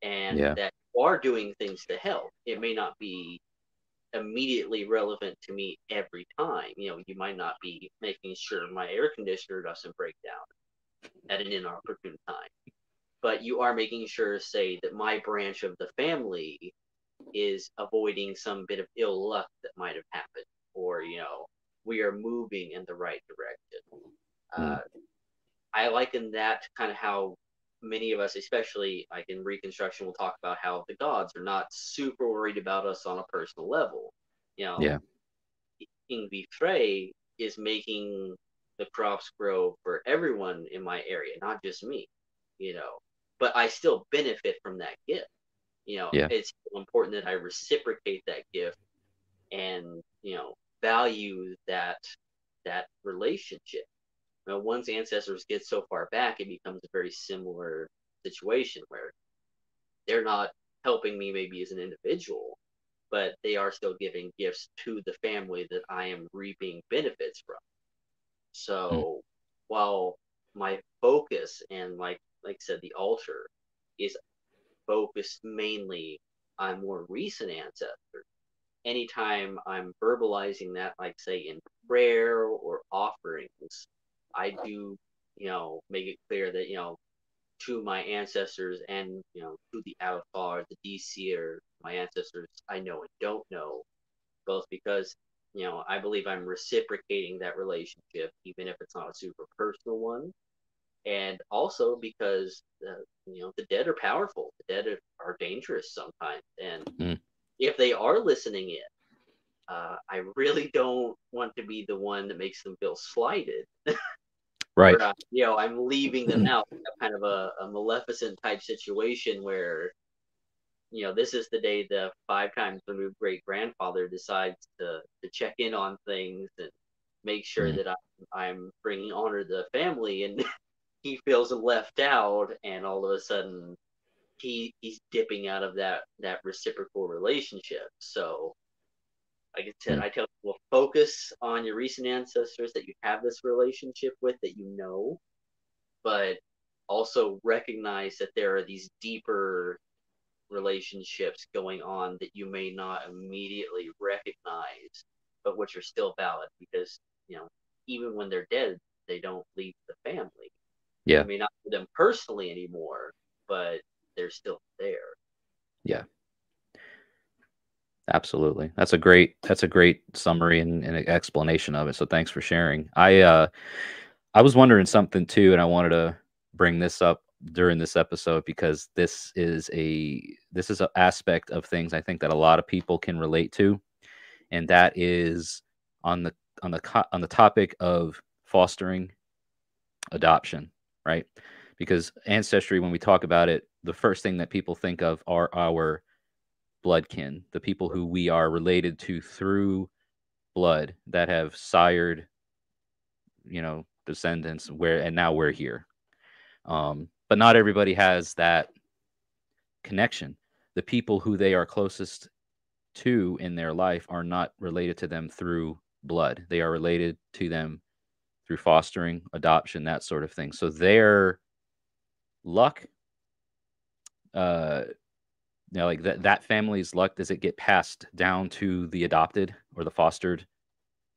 and that you are doing things to help. It may not be immediately relevant to me every time. You know, you might not be making sure my air conditioner doesn't break down at an inopportune time, but you are making sure, say, that my branch of the family is avoiding some bit of ill luck that might have happened, or, you know, we are moving in the right direction. I liken that to kind of how many of us, especially like in Reconstruction, will talk about how the gods are not super worried about us on a personal level. You know, Yngvi Frey is making the crops grow for everyone in my area, not just me, you know, but I still benefit from that gift. You know, it's important that I reciprocate that gift and, you know, value that relationship. Now, once ancestors get so far back, it becomes a very similar situation where they're not helping me maybe as an individual, but they are still giving gifts to the family that I am reaping benefits from. So while my focus, and like I said, the altar is focused mainly on more recent ancestors, anytime I'm verbalizing that, like, say, in prayer or offerings, I do, you know, make it clear that, you know, to my ancestors and, you know, to the Alfar, the Disir, my ancestors I know and don't know, both because, you know, I believe I'm reciprocating that relationship, even if it's not a super personal one. And also because, you know, the dead are powerful. The dead are dangerous sometimes. And if they are listening in, I really don't want to be the one that makes them feel slighted. Right. Or, you know, I'm leaving them out, kind of a Maleficent type situation where, you know, this is the day the 5 times removed great-grandfather decides to check in on things and make sure that I'm bringing honor to the family, and he feels left out, and all of a sudden he's dipping out of that reciprocal relationship. So like I said, I tell people, focus on your recent ancestors that you have this relationship with, that you know, but also recognize that there are these deeper relationships going on that you may not immediately recognize, but which are still valid, because, you know, even when they're dead, they don't leave the family. I mean, not for them personally anymore, but they're still there. Absolutely. That's a great summary and explanation of it. So thanks for sharing. I was wondering something too, and I wanted to bring this up during this episode because this is an aspect of things I think that a lot of people can relate to, and that is on the topic of fostering adoption, right? Because ancestry, when we talk about it, the first thing that people think of are our blood kin, the people who we are related to through blood that have sired, you know, descendants, and now we're here. But not everybody has that connection. The people who they are closest to in their life are not related to them through blood. They are related to them through fostering, adoption, that sort of thing. So their luck, you know, like that family's luck, does it get passed down to the adopted or the fostered,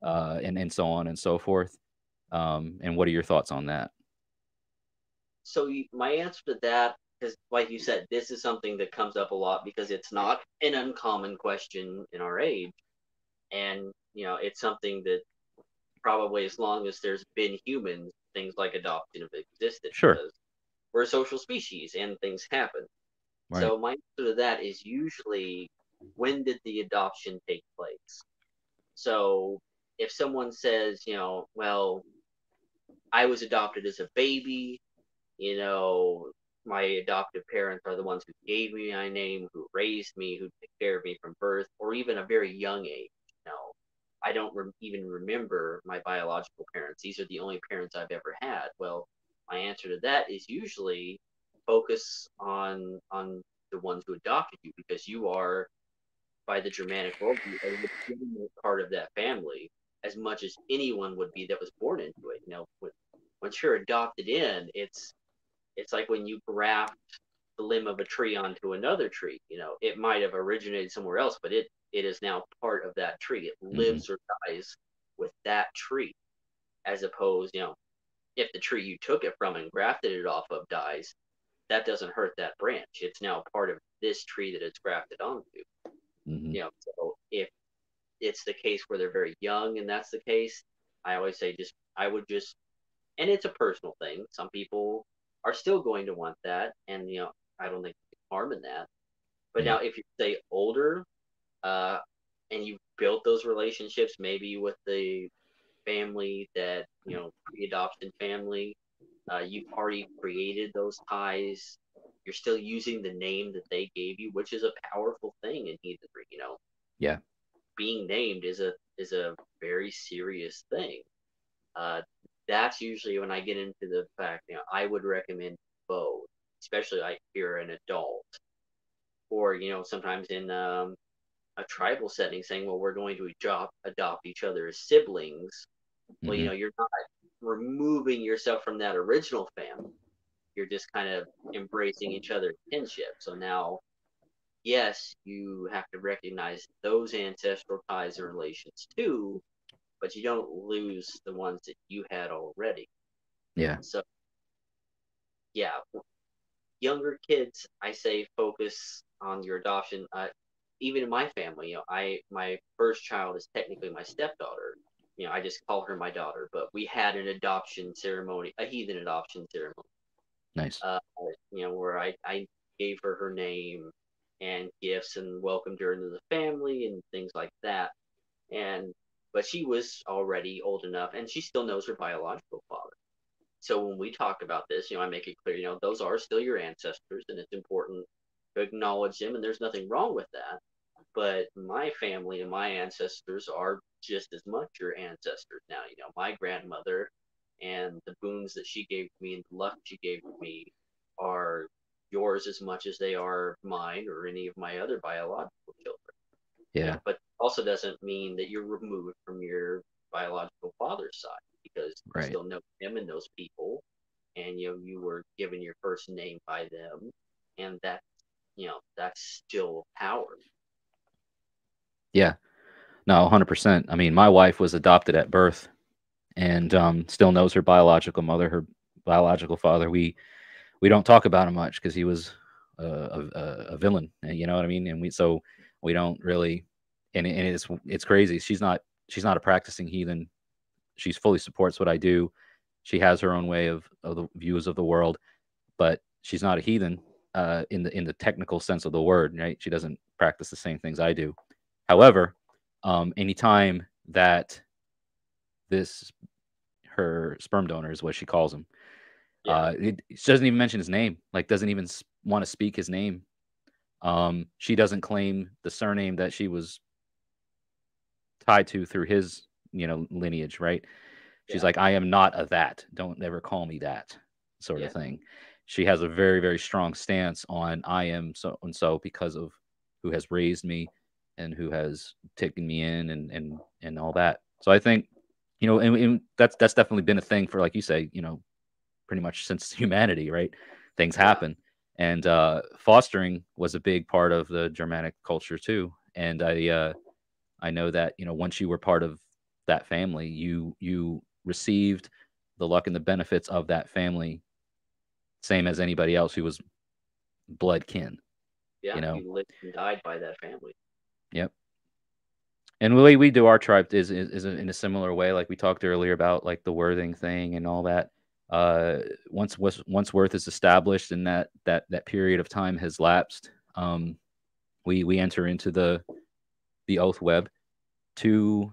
and so on and so forth? And what are your thoughts on that? So my answer to that is, like you said, this is something that comes up a lot because it's not an uncommon question in our age. And, you know, it's something that probably as long as there's been humans, things like adoption have existed. Sure. Because we're a social species and things happen. Right. So my answer to that is usually, when did the adoption take place? So if someone says, you know, well, I was adopted as a baby, you know, my adoptive parents are the ones who gave me my name, who raised me, who took care of me from birth, or even a very young age. You know, I don't even remember my biological parents. These are the only parents I've ever had. Well, my answer to that is usually focus on the ones who adopted you, because you are, by the Germanic worldview, a legitimate part of that family as much as anyone would be that was born into it. You know, once you're adopted in, it's like when you graft the limb of a tree onto another tree. You know, it might have originated somewhere else, but it is now part of that tree. It lives or dies with that tree, as opposed, you know, if the tree you took it from and grafted it off of dies, that doesn't hurt that branch. It's now part of this tree that it's grafted onto. You know, so if it's the case where they're very young, and that's the case, I always say I would just, and it's a personal thing. Some people are still going to want that, and, you know, I don't think harm in that. But now if you say older, and you built those relationships maybe with the family that, you know, pre-adoption family, you've already created those ties, you're still using the name that they gave you, which is a powerful thing in heathenry, you know. Yeah, being named is a very serious thing. That's usually when I get into the fact, you know, I would recommend both, especially like if you're an adult, or, you know, sometimes in a tribal setting, saying, well, we're going to adopt each other as siblings. Well, you know, you're not removing yourself from that original family. You're just kind of embracing each other's kinship. So now, yes, you have to recognize those ancestral ties and relations too, but you don't lose the ones that you had already. Yeah. So, yeah, younger kids, I say focus on your adoption. Even in my family, you know, my first child is technically my stepdaughter. You know, I just call her my daughter, but we had an adoption ceremony, a heathen adoption ceremony. Nice. You know, where I gave her name and gifts and welcomed her into the family and things like that. But she was already old enough, and she still knows her biological father. So when we talk about this, you know, I make it clear, you know, those are still your ancestors, and it's important to acknowledge them, and there's nothing wrong with that. But my family and my ancestors are just as much your ancestors now. You know, my grandmother and the boons that she gave me and the luck she gave me are yours as much as they are mine or any of my other biological children. Yeah. You know, but also doesn't mean that you're removed from your biological father's side, because you still know him and those people, and, you know, you were given your first name by them, and that, you know, that's still power. Yeah, no, 100%. I mean, my wife was adopted at birth, and still knows her biological mother, her biological father. We don't talk about him much because he was a villain, you know what I mean? And we don't really. And it's crazy. She's not a practicing heathen. She fully supports what I do. She has her own way of the views of the world, but she's not a heathen in the technical sense of the word, right? She doesn't practice the same things I do. However, anytime that her sperm donor is what she calls him, she doesn't even mention his name, like doesn't even want to speak his name. She doesn't claim the surname that she was tied to through his, lineage, right? She's like, I am not a that. Don't ever call me that sort of thing. She has a very, very strong stance on I am so and so because of who has raised me and who has taken me in and all that. So I think, and that's definitely been a thing for, like you say, pretty much since humanity, right? Things happen. And fostering was a big part of the Germanic culture too. And I know that, once you were part of that family, you received the luck and the benefits of that family, same as anybody else who was blood kin. Yeah, you lived and died by that family. Yep. And the way we do our tribe is in a similar way. Like we talked earlier about like the Worthing thing and all that. Once Worth is established and that period of time has lapsed, we enter into the oath web to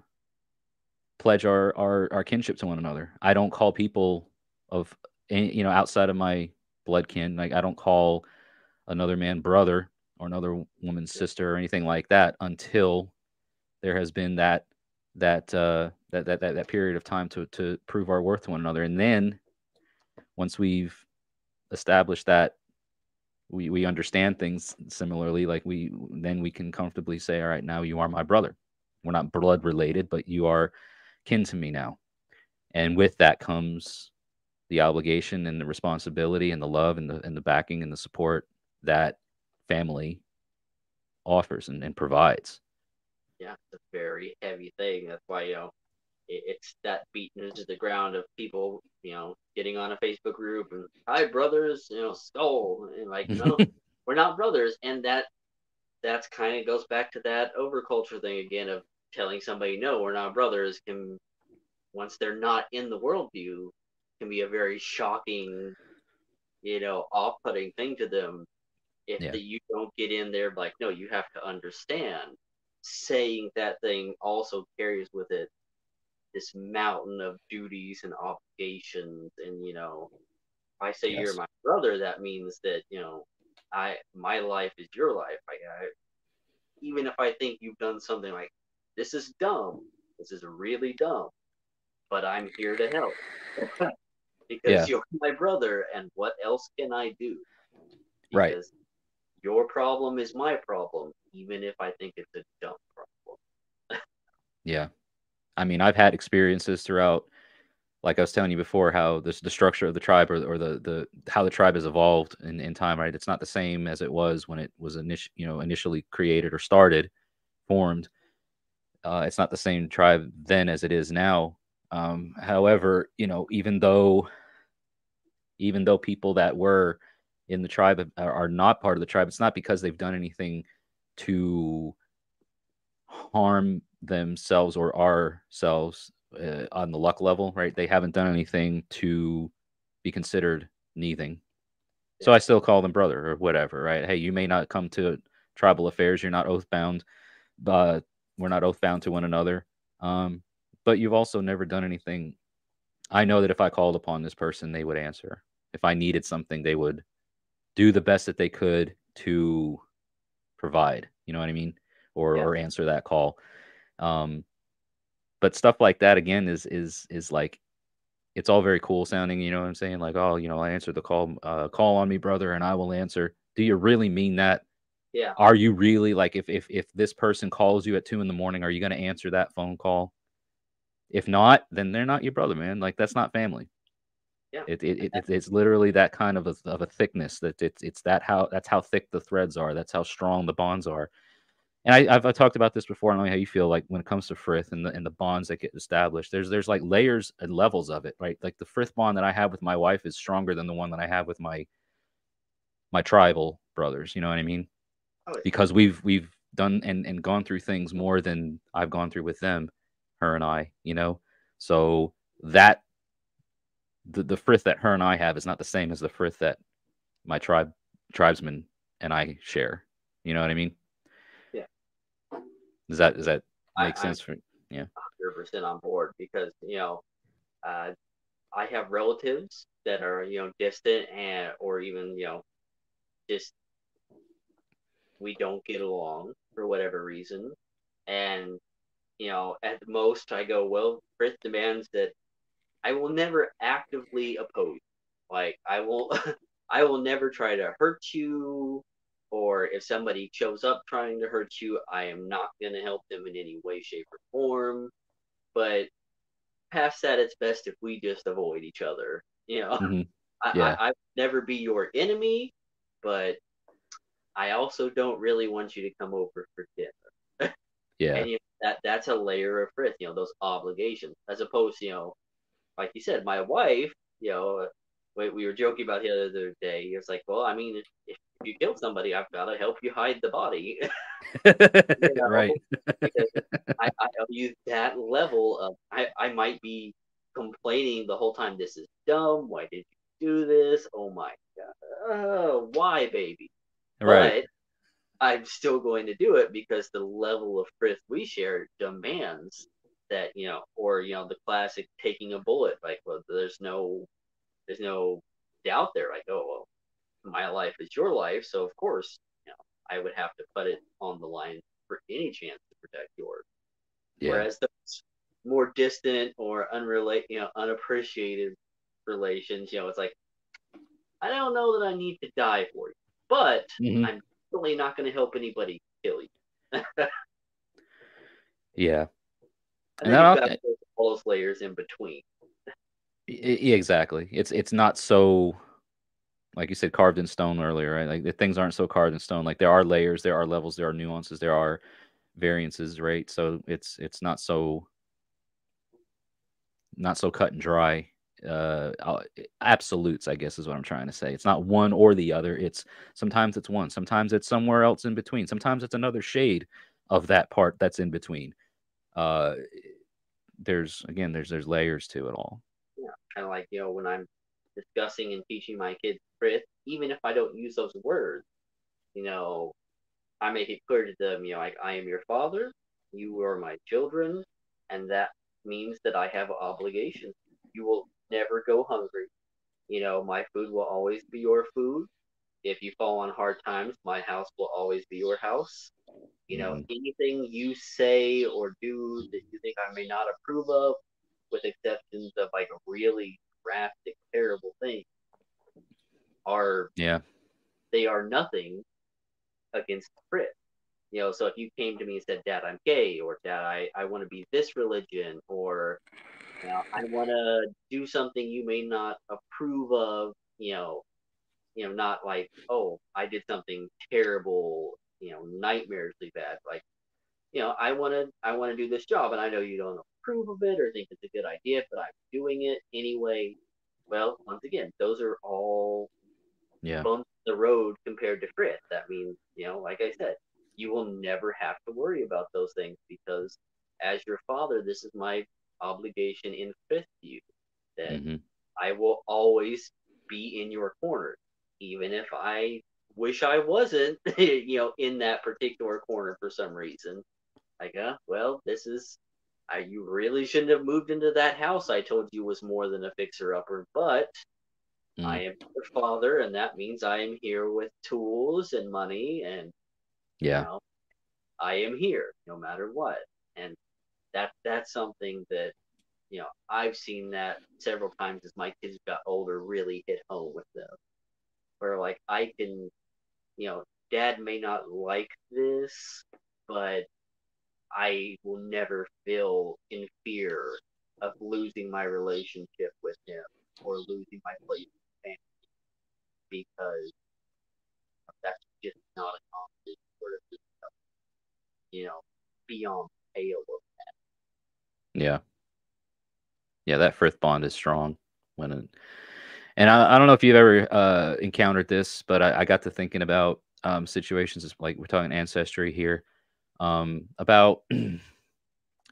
pledge our kinship to one another. I don't call people of outside of my blood kin. Like I don't call another man brother or another woman's sister or anything like that until there has been that period of time to prove our worth to one another. And then once we've established that we understand things similarly, like we can comfortably say, all right, now you are my brother. We're not blood related, but you are kin to me now. And with that comes the obligation and the responsibility and the love and the backing and the support that family offers and provides. Yeah, it's a very heavy thing. That's why, it's that beaten into the ground of people, getting on a Facebook group and hi brothers, skull, and like, no, we're not brothers. And that's kind of goes back to that overculture thing again of telling somebody, no, we're not brothers, can, once they're not in the worldview, can be a very shocking, off-putting thing to them. If you don't get in there, like, no, you have to understand. Saying that thing also carries with it this mountain of duties and obligations. And, if I say you're my brother, that means that, my life is your life. Even if I think you've done something like, this is dumb, this is really dumb, but I'm here to help because you're my brother, and what else can I do? Because your problem is my problem, even if I think it's a dumb problem. I mean, I've had experiences throughout, like I was telling you before, how the structure of the tribe or how the tribe has evolved in time, right? It's not the same as it was when it was initially created or started, formed. It's not the same tribe then as it is now. However, even though people that were in the tribe are not part of the tribe, it's not because they've done anything to harm themselves or ourselves on the luck level, right? They haven't done anything to be considered neathing. So I still call them brother or whatever, right? Hey, you may not come to tribal affairs. You're not oath bound, but we're not oath bound to one another. But you've also never done anything. I know that if I called upon this person, they would answer. If I needed something, they would do the best that they could to provide, you know what I mean? Or answer that call. But stuff like that again is like, it's all very cool sounding, you know what I'm saying? Like, oh, I answered the call, call on me, brother, and I will answer. Do you really mean that? Yeah. Are you really, like, if this person calls you at 2 a.m, are you going to answer that phone call? If not, then they're not your brother, man. Like, that's not family. Yeah. It's literally that kind of a thickness that that's how thick the threads are. That's how strong the bonds are. And I've talked about this before. I don't know how you feel like when it comes to Frith and the bonds that get established. There's like layers and levels of it, right? Like the Frith bond that I have with my wife is stronger than the one that I have with my tribal brothers. You know what I mean? Oh, yeah. Because we've done and gone through things more than I've gone through with them, her and I. So that the frith that her and I have is not the same as the frith that my tribesmen and I share. You know what I mean? Yeah. Does that make sense for you? Yeah. 100% on board, because, you know, I have relatives that are, you know, distant, and or even, you know, just we don't get along for whatever reason. And, you know, at the most I go, well, Frith demands that I will never actively oppose. Like, I will never try to hurt you, or if somebody shows up trying to hurt you, I am not going to help them in any way, shape, or form. But past that, it's best if we just avoid each other. You know, mm-hmm. Yeah. I would never be your enemy, but I also don't really want you to come over for dinner. Yeah. And, you know, that's a layer of frith, you know, those obligations, as opposed to, you know, like you said, my wife, you know, we were joking about the other day. It was like, well, I mean, if you kill somebody, I've got to help you hide the body. You know? Right. I owe you that level of, I might be complaining the whole time, this is dumb, why did you do this? Oh my God. Why, baby? Right. But I'm still going to do it because the level of frith we share demands that, you know, or, you know, the classic taking a bullet, like, well, there's no doubt there. Like, oh, well, my life is your life, so of course, you know, I would have to put it on the line for any chance to protect yours. Yeah. Whereas those more distant or unappreciated relations, you know, it's like, I don't know that I need to die for you, but mm-hmm. I'm definitely not going to help anybody kill you. Yeah, and then you've got all those layers in between. Yeah, exactly. It's not so, like you said, carved in stone earlier, right? Like, the things aren't so carved in stone. Like, there are layers, there are levels, there are nuances, there are variances, right? So it's not so cut and dry. Absolutes, I guess, is what I'm trying to say. It's not one or the other. It's sometimes it's one, sometimes it's somewhere else in between, sometimes it's another shade of that part that's in between. There's layers to it all. Yeah, kind of like, you know, when I'm discussing and teaching my kids frith, even if I don't use those words, you know, I make it clear to them, you know, like, I am your father, you are my children, and that means that I have obligations. You will never go hungry. You know, my food will always be your food. If you fall on hard times, my house will always be your house. You know, anything you say or do that you think I may not approve of, with exceptions of, like, really drastic, terrible things, they are nothing against Frith. You know, so if you came to me and said, Dad, I'm gay, or Dad, I want to be this religion, or, you know, I want to do something you may not approve of, you know, not like, oh, I did something terrible, you know, nightmarishly bad, like, you know, I want to do this job, and I know you don't approve of it or think it's a good idea, but I'm doing it anyway. Well, once again, those are all bumps in the road compared to Frith. That means, you know, like I said, you will never have to worry about those things, because as your father, this is my obligation in Frith to you, that mm-hmm. I will always be in your corner, even if I wish I wasn't, you know, in that particular corner for some reason. Like, well, this is, you really shouldn't have moved into that house I told you was more than a fixer-upper, but I am your father, and that means I am here with tools and money, and, you know, I am here no matter what. And that's something that, you know, I've seen that several times as my kids got older, really hit home with them. Where, like, I can, you know, Dad may not like this, but I will never feel in fear of losing my relationship with him or losing my place in the family, because that's just not a common sort of, you know, beyond the pale of that. Yeah. Yeah, that frith bond is strong when it. And I don't know if you've ever encountered this, but I got to thinking about situations, like, we're talking ancestry here, about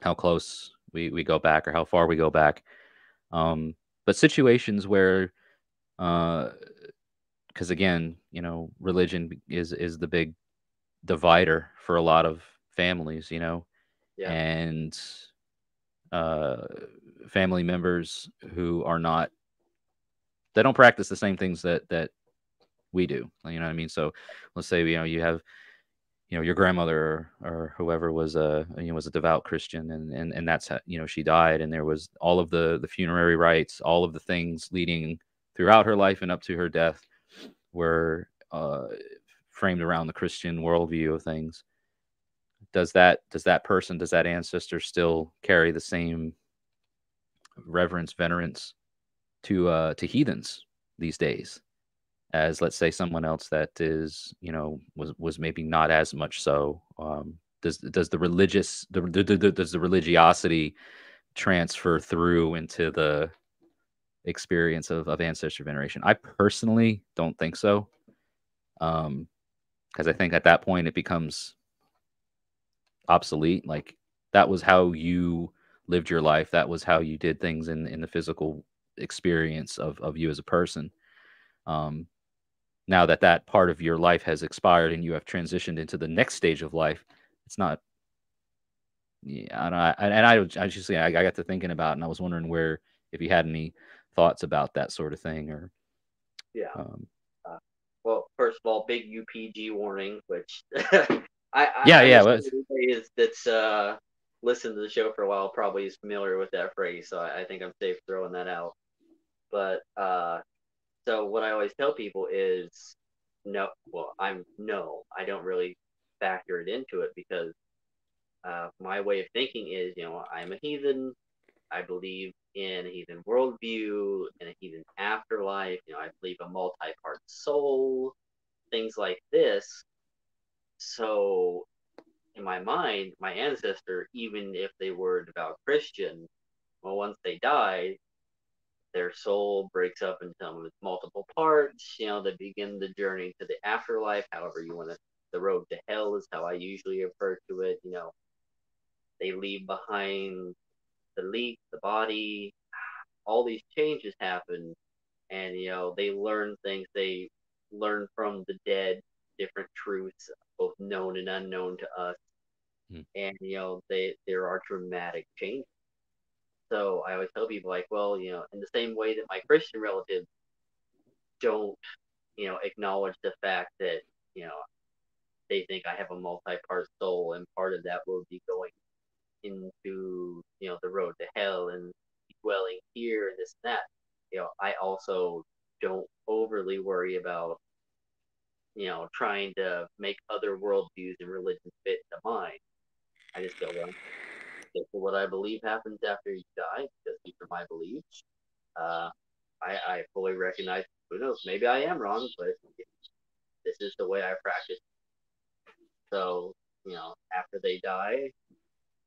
how close we go back or how far we go back. But situations where, because again, you know, religion is the big divider for a lot of families, you know, and family members who are not, they don't practice the same things that we do, you know what I mean? So let's say, you know, you have, you know, your grandmother or whoever was a devout Christian, and that's how, you know, she died, and there was all of the funerary rites, all of the things leading throughout her life and up to her death were framed around the Christian worldview of things. Does that ancestor still carry the same reverence, venerance to heathens these days as, let's say, someone else that is, you know, was maybe not as much so? Does the religiosity transfer through into the experience of ancestor veneration? I personally don't think so, because I think at that point it becomes obsolete. Like, that was how you lived your life. That was how you did things in the physical experience of you as a person. Now that part of your life has expired and you have transitioned into the next stage of life, it's not. Yeah, I got to thinking about it, and I was wondering where, if you had any thoughts about that sort of thing, or yeah. Well, first of all, big UPG warning, which that's listened to the show for a while probably is familiar with that phrase, so I think I'm safe throwing that out. But so what I always tell people is, I don't really factor it into it, because my way of thinking is, you know, I'm a heathen. I believe in a heathen worldview and a heathen afterlife. You know, I believe a multi-part soul, things like this. So in my mind, my ancestor, even if they were a devout Christian, well, once they died, their soul breaks up into multiple parts. You know, they begin the journey to the afterlife, however you want to, the road to hell is how I usually refer to it. You know, they leave behind the leak, the body, all these changes happen. And, you know, they learn things. They learn from the dead, different truths, both known and unknown to us. And, you know, there are dramatic changes. So I always tell people, like, well, you know, in the same way that my Christian relatives don't, you know, acknowledge the fact that, you know, they think I have a multi-part soul, and part of that will be going into, you know, the road to hell and dwelling here and this and that. You know, I also don't overly worry about, you know, trying to make other worldviews and religions fit into mine. I just don't want to. What I believe happens after you die, just for my beliefs. I fully recognize, who knows, maybe I am wrong, but this is the way I practice. So, you know, after they die,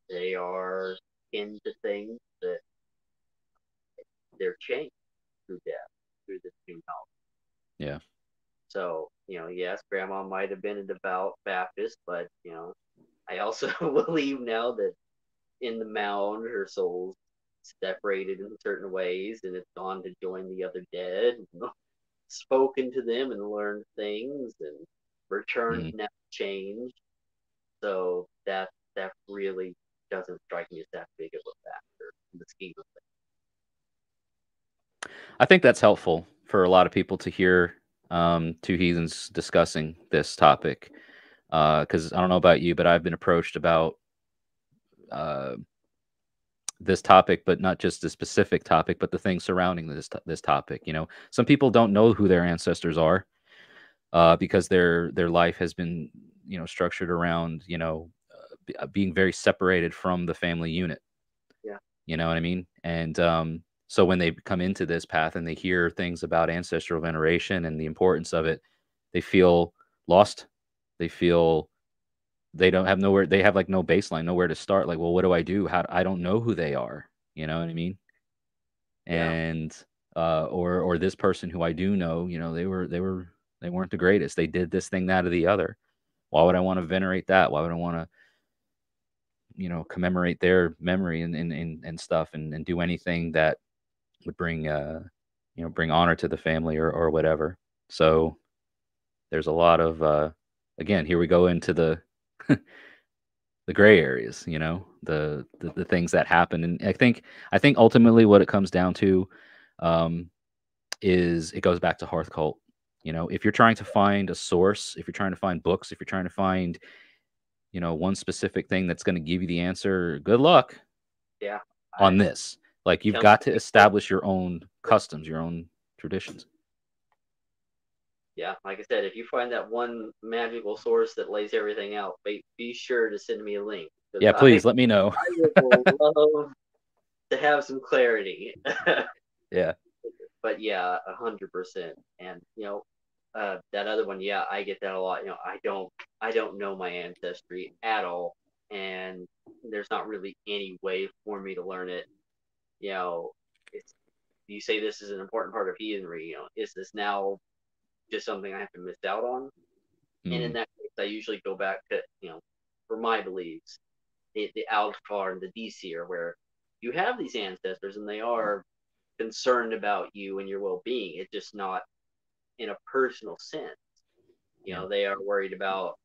they are into things that they're changed through death, through this new knowledge. Yeah. So, you know, yes, Grandma might have been a devout Baptist, but, you know, I also believe now that in the mound, her soul's separated in certain ways, and it's gone to join the other dead, and spoken to them and learned things and returned now changed. So that really doesn't strike me as that big of a factor in the scheme of things. I think that's helpful for a lot of people to hear two heathens discussing this topic, because I don't know about you, but I've been approached about this topic, but not just the specific topic, but the things surrounding this topic. You know, some people don't know who their ancestors are because their life has been, you know, structured around, you know, being very separated from the family unit. Yeah, you know what I mean? And so when they come into this path and they hear things about ancestral veneration and the importance of it, they feel lost. They feel they don't have nowhere. They have like no baseline, nowhere to start. Like, well, what do I do? I don't know who they are. You know what I mean? Yeah. And or this person who I do know, you know, they weren't the greatest. They did this thing, that, or the other. Why would I want to venerate that? Why would I want to, you know, commemorate their memory and stuff and do anything that would bring, you know, bring honor to the family or whatever. So there's a lot of, again, here we go into the, the gray areas, you know, the things that happen. And I think ultimately what it comes down to is it goes back to hearth cult. You know, if you're trying to find a source, if you're trying to find books, if you're trying to find, you know, one specific thing that's going to give you the answer, good luck. Yeah. On this, like, you've got to establish your own customs, your own traditions. Yeah, like I said, if you find that one magical source that lays everything out, be sure to send me a link. Yeah, please, let me know. I would love to have some clarity. Yeah. But yeah, 100%. And, you know, that other one, yeah, I get that a lot. You know, I don't know my ancestry at all, and there's not really any way for me to learn it. You know, it's, you say this is an important part of heathenry. You know, is this now just something I have to miss out on? Mm. And in that case, I usually go back to, you know, for my beliefs, the Alfar and the Disir, where you have these ancestors and they are concerned about you and your well-being. It's just not in a personal sense. You know, they are worried about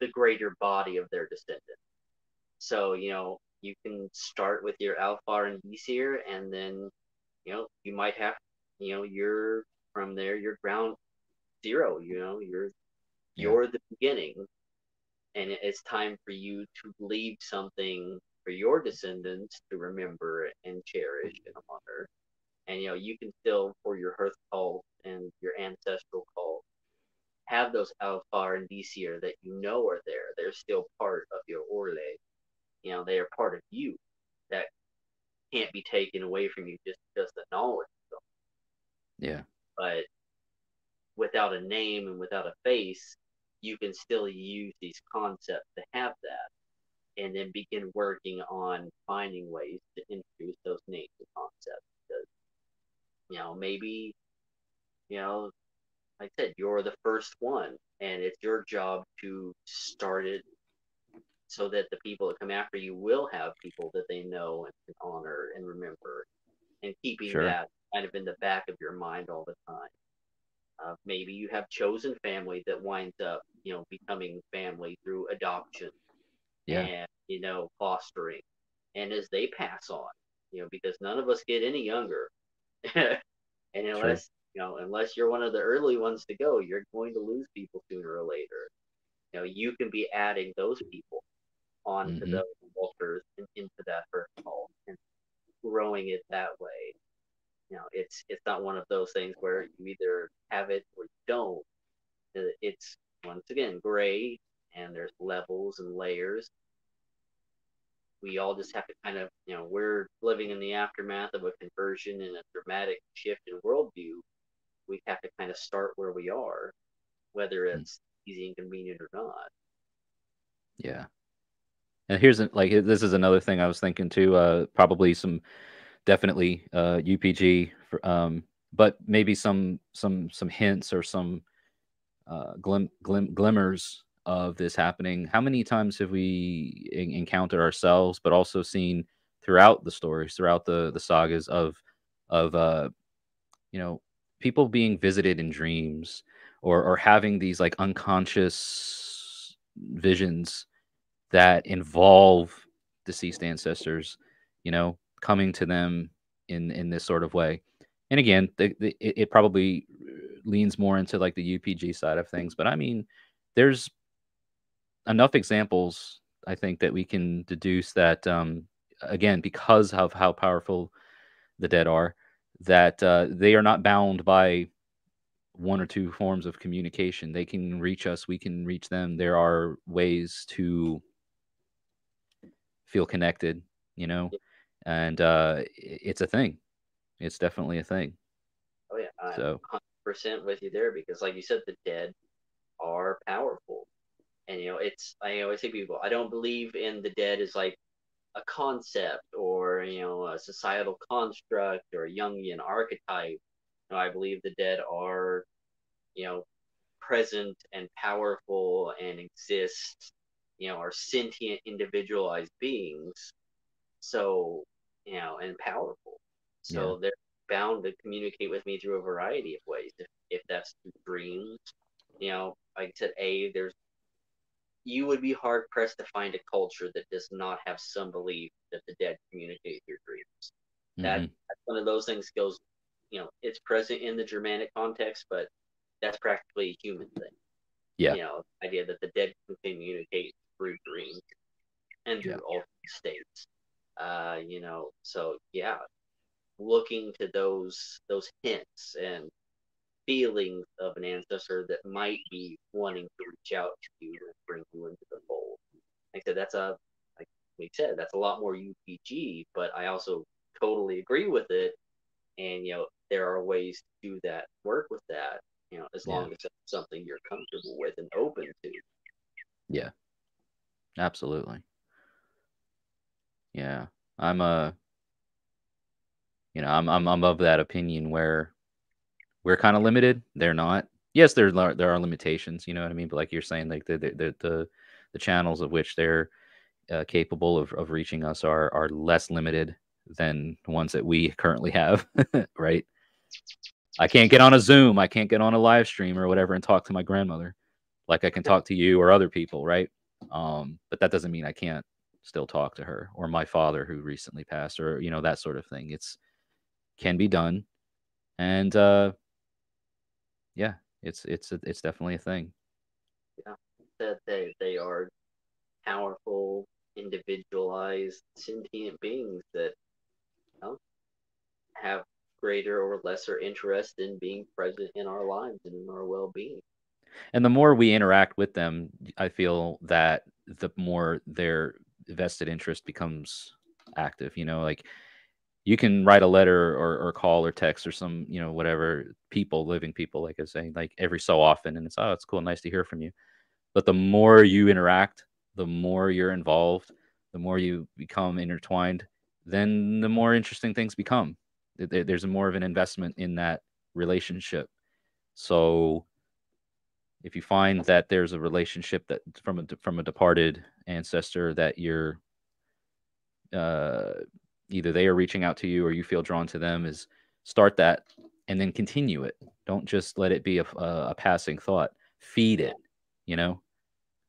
the greater body of their descendants. So, you know, you can start with your Alfar and Disir, and then, you know, you might have, you know, you're from there, you're ground zero, you know, you're the beginning, and it's time for you to leave something for your descendants to remember and cherish and honor. And, you know, you can still, for your hearth cult and your ancestral cult, have those Alfar and Disir that you know are there. They're still part of your Orle. You know, they are part of you. That can't be taken away from you just because the knowledge of them. Yeah. But without a name and without a face, you can still use these concepts to have that, and then begin working on finding ways to introduce those names and concepts. Because, you know, maybe, you know, like I said, you're the first one, and it's your job to start it so that the people that come after you will have people that they know and can honor and remember, and keeping that kind of in the back of your mind all the time. Maybe you have chosen family that winds up, you know, becoming family through adoption, and, you know, fostering, and as they pass on, you know, because none of us get any younger, and unless you know, unless you're one of the early ones to go, you're going to lose people sooner or later. You know, you can be adding those people onto those altars and into that first call and growing it that way. You know, it's not one of those things where you either have it or you don't. It's, once again, gray, and there's levels and layers. We all just have to kind of, you know, we're living in the aftermath of a conversion and a dramatic shift in worldview. We have to kind of start where we are, whether it's easy and convenient or not. Yeah. And here's, like, this is another thing I was thinking too, probably some, definitely UPG, for, but maybe some hints or some glimmers of this happening. How many times have we encountered ourselves, but also seen throughout the stories, throughout the sagas of you know, people being visited in dreams or having these like unconscious visions that involve deceased ancestors, you know, coming to them in this sort of way. And again, it probably leans more into like the UPG side of things, but I mean, there's enough examples, I think, that we can deduce that, again, because of how powerful the dead are, that they are not bound by one or two forms of communication. They can reach us, we can reach them. There are ways to feel connected, you know? And it's a thing. It's definitely a thing. Oh, yeah. I'm so 100% with you there, because like you said, the dead are powerful. And, you know, it's, I always say to people, I don't believe in the dead as like a concept or, you know, a societal construct or a Jungian archetype. You know, I believe the dead are, you know, present and powerful and exist, you know, are sentient, individualized beings. So, you know, and powerful. So they're bound to communicate with me through a variety of ways. If that's through dreams, you know, like I said, you would be hard pressed to find a culture that does not have some belief that the dead communicate through dreams. That's one of those things goes, you know, it's present in the Germanic context, but that's practically a human thing. Yeah. You know, the idea that the dead can communicate through dreams and through all states. You know, so looking to those hints and feelings of an ancestor that might be wanting to reach out to you and bring you into the fold. Like I said, that's a lot more UPG, but I also totally agree with it. And, you know, there are ways to do that, work with that, you know, as long as it's something you're comfortable with and open to. Yeah, absolutely. Yeah, I'm of that opinion where we're kind of limited. They're not. Yes, there are limitations. You know what I mean. But like you're saying, like the channels of which they're capable of reaching us are less limited than the ones that we currently have, right? I can't get on a Zoom. I can't get on a live stream or whatever and talk to my grandmother, like I can talk to you or other people, right? But that doesn't mean I can't still talk to her or my father who recently passed, or you know, that sort of thing. Can be done, and it's definitely a thing. Yeah, that they are powerful, individualized, sentient beings that have greater or lesser interest in being present in our lives and in our well-being. And the more we interact with them, I feel that the more their vested interest becomes active. You know, like you can write a letter or call or text or some, you know, whatever, living people, like I was saying, like every so often. And it's cool. Nice to hear from you. But the more you interact, the more you're involved, the more you become intertwined, then the more interesting things become. There's more of an investment in that relationship. So if you find that there's a relationship that from a departed ancestor that you're, either they are reaching out to you or you feel drawn to them, is start that and then continue it. Don't just let it be a passing thought. Feed it, you know?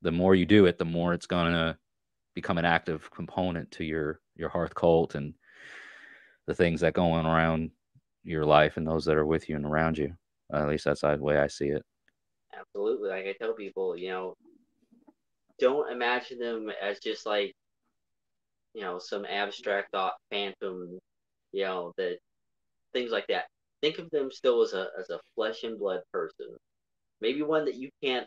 The more you do it, the more it's going to become an active component to your hearth cult and the things that go on around your life and those that are with you and around you. At least that's the way I see it. Absolutely. Like I tell people, you know, don't imagine them as just like, you know, some abstract thought, phantom, you know, that things like that. Think of them still as a flesh and blood person, maybe one that you can't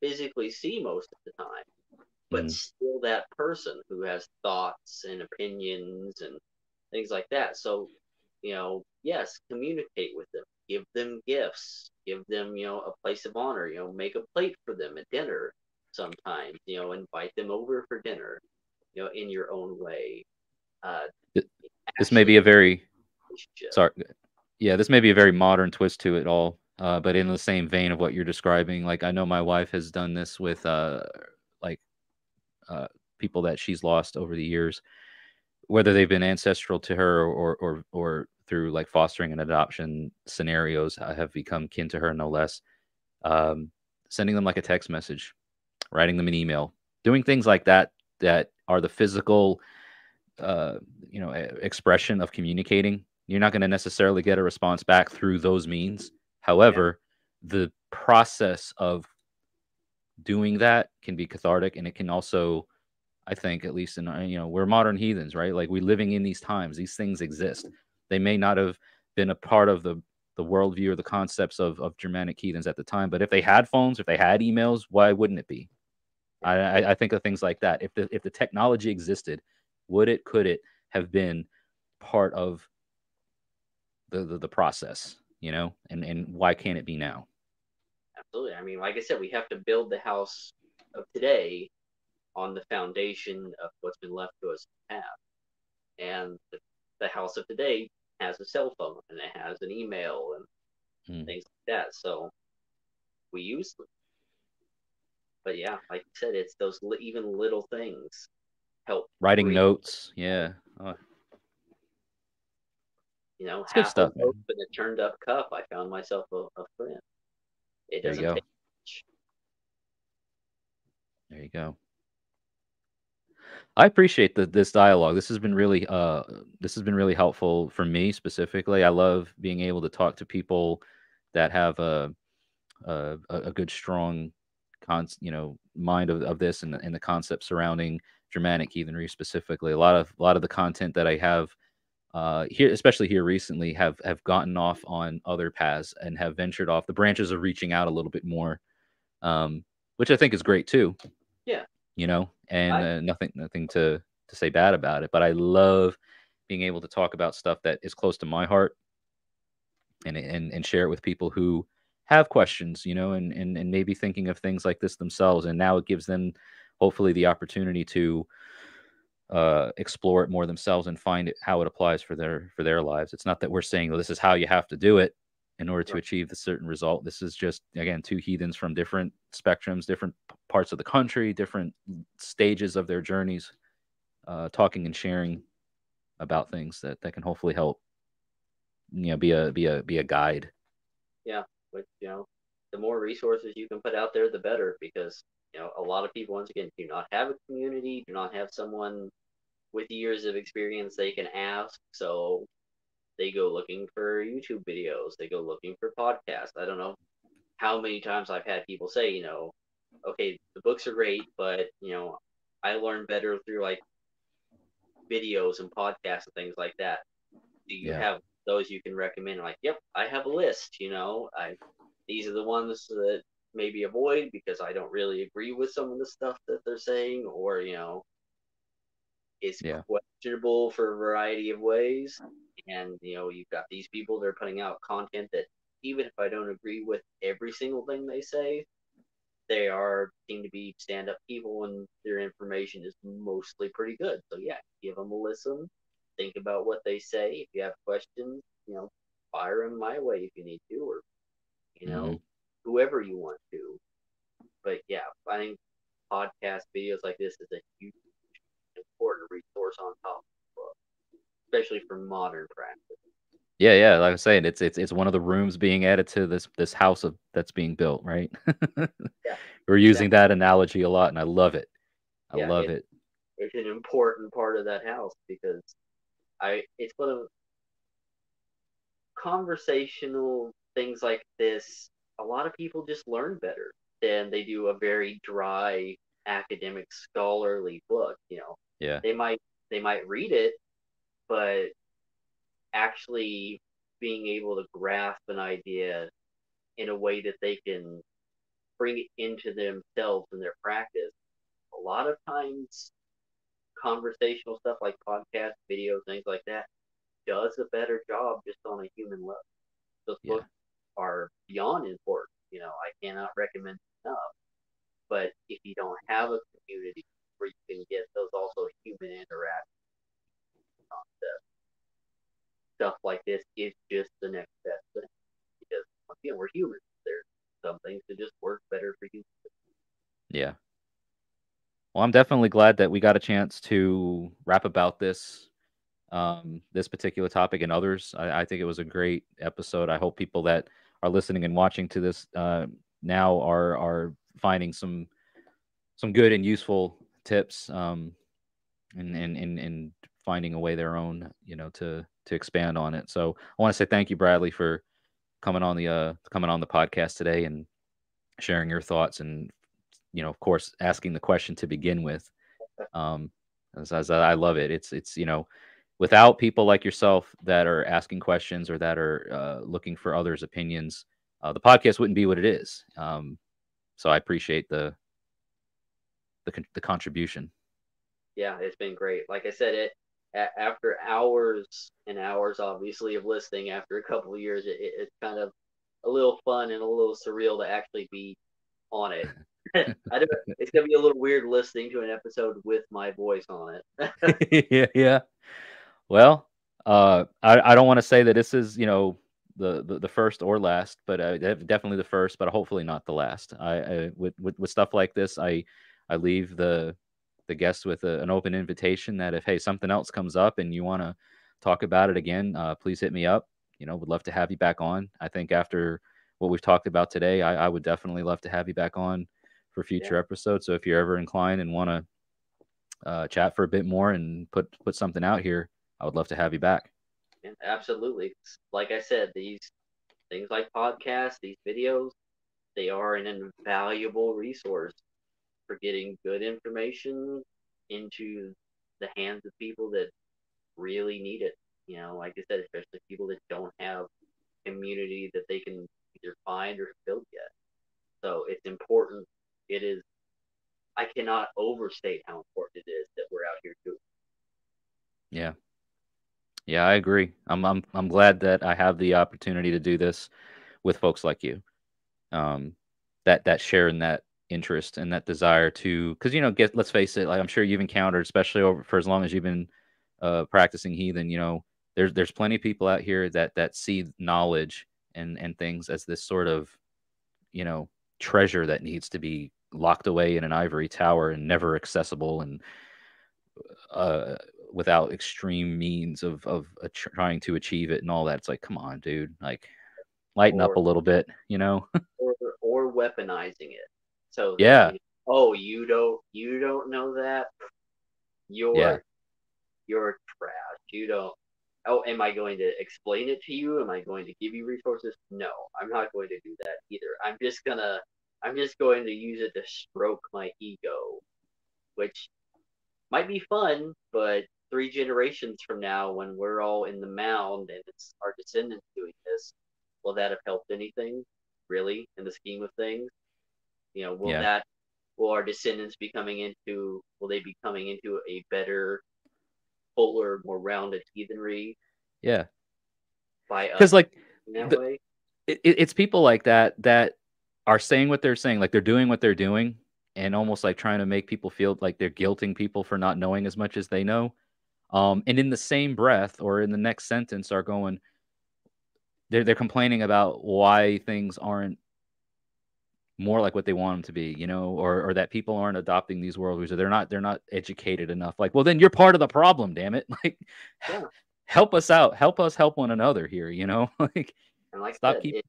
physically see most of the time, but still that person who has thoughts and opinions and things like that. So, you know, yes, communicate with them, give them gifts, give them, you know, a place of honor, you know, make a plate for them at dinner sometimes, you know, invite them over for dinner, you know, in your own way. This may be a very modern twist to it all, but in the same vein of what you're describing. Like I know my wife has done this with people that she's lost over the years, whether they've been ancestral to her or through like fostering and adoption scenarios, I have become kin to her no less. Sending them like a text message, writing them an email, doing things like that that are the physical, expression of communicating. You're not going to necessarily get a response back through those means. However, the process of doing that can be cathartic, and it can also, I think, at least in, you know, we're modern heathens, right? Like we're living in these times. These things exist. They may not have been a part of the worldview or the concepts of Germanic heathens at the time, but if they had phones, if they had emails, why wouldn't it be? I think of things like that. If the technology existed, could it have been part of the process, you know? And why can't it be now? Absolutely. I mean, like I said, we have to build the house of today on the foundation of what's been left to us to have. And the house of today has a cell phone and it has an email and things like that. So we use them. But yeah, like I said, it's those even little things help. Writing notes, yeah. Oh. you know, it's half good stuff, open and a turned up cup, I found myself a friend. It doesn't take much. There you go. I appreciate this dialogue. This has been really helpful for me specifically. I love being able to talk to people that have a good, strong mind of this and the concepts surrounding Germanic heathenry specifically. A lot of the content that I have here, especially here recently, have gotten off on other paths and have ventured off the branches of reaching out a little bit more, which I think is great too. Yeah. You know, and nothing to say bad about it, but I love being able to talk about stuff that is close to my heart and share it with people who have questions, you know, and maybe thinking of things like this themselves. And now it gives them hopefully the opportunity to explore it more themselves and find it, how it applies for their lives. It's not that we're saying, well, this is how you have to do it in order to achieve the certain result. This is just, again, two heathens from different spectrums, different parts of the country, different stages of their journeys, talking and sharing about things that can hopefully help, you know, be a guide. Yeah. But, you know, the more resources you can put out there, the better, because, you know, a lot of people, once again, do not have a community, do not have someone with years of experience they can ask. So they go looking for YouTube videos. They go looking for podcasts. I don't know how many times I've had people say, you know, okay, the books are great, but, you know, I learn better through like videos and podcasts and things like that. Do you have those you can recommend? Like, yep, I have a list, you know, these are the ones that maybe avoid because I don't really agree with some of the stuff that they're saying, or, you know, it's questionable for a variety of ways. And, you know, you've got these people, they're putting out content that even if I don't agree with every single thing they say, they seem to be stand-up people and their information is mostly pretty good. So yeah, give them a listen, think about what they say. If you have questions, you know, fire them my way if you need to, or, you know, whoever you want to. But yeah, finding podcast videos like this is a huge, important resource on top of the book, especially for modern practice. Yeah, yeah. Like I was saying, it's one of the rooms being added to this house that's being built, right? We're using that analogy a lot, and I love it. I love it. It's an important part of that house because it's one of conversational things like this. A lot of people just learn better than they do a very dry academic scholarly book. You know, they might read it, but actually being able to grasp an idea in a way that they can bring it into themselves and their practice. A lot of times, conversational stuff like podcasts, videos, things like that does a better job just on a human level. Those books are beyond important. You know, I cannot recommend enough. But if you don't have a community where you can get those also human interaction concepts, stuff like this is just the next best thing. Because, again, we're humans. There's some things that just work better for humans. Yeah. Well, I'm definitely glad that we got a chance to rap about this particular topic and others. I think it was a great episode. I hope people that are listening and watching to this now are finding some good and useful tips and finding a way their own, you know, to expand on it. So I want to say thank you, Bradley, for coming on the podcast today and sharing your thoughts and, you know, of course, asking the question to begin with. As I love it. It's, you know, without people like yourself that are asking questions or that are looking for others' opinions, the podcast wouldn't be what it is. So I appreciate the contribution. Yeah, it's been great. Like I said, after hours and hours, obviously, of listening, after a couple of years, it's kind of a little fun and a little surreal to actually be on it. It's gonna be a little weird listening to an episode with my voice on it. Yeah. Well, I don't want to say that this is, you know, the first or last, but definitely the first, but hopefully not the last. I with stuff like this, I leave the guests with an open invitation that if, hey, something else comes up and you want to talk about it again, please hit me up. You know, would love to have you back on. I think after what we've talked about today, I would definitely love to have you back on for future episodes. So if you're ever inclined and want to chat for a bit more and put something out here, I would love to have you back. Yeah, absolutely. Like I said, these things like podcasts, these videos, they are an invaluable resource for getting good information into the hands of people that really need it. You know, like I said, especially people that don't have community that they can either find or build yet. So it's important. It is, I cannot overstate how important it is that we're out here doing. Yeah. Yeah, I agree. I'm glad that I have the opportunity to do this with folks like you. That sharing that interest and that desire to, because, you know, let's face it, like I'm sure you've encountered, especially for as long as you've been practicing heathen, you know, there's plenty of people out here that see knowledge and things as this sort of, you know, treasure that needs to be locked away in an ivory tower and never accessible and without extreme means of trying to achieve it and all that. It's like, come on, dude, like lighten up a little bit, you know, or weaponizing it. So yeah. That, oh, you don't know that. You're trash. You don't. Oh, am I going to explain it to you? Am I going to give you resources? No, I'm not going to do that either. I'm just going to use it to stroke my ego, which might be fun, but 3 generations from now, when we're all in the mound and it's our descendants doing this, will that have helped anything, really, in the scheme of things? You know, will our descendants be coming into a better, fuller, more rounded heathenry? Yeah, because like it's people like that are saying what they're saying, like they're doing what they're doing, and almost like trying to make people feel like they're guilting people for not knowing as much as they know. And in the same breath or in the next sentence are going, they're complaining about why things aren't more like what they want them to be, you know, or that people aren't adopting these worldviews, or they're not educated enough. Like, well, then you're part of the problem, damn it. Like, help us out. Help us help one another here, you know. Like, and like stop keeping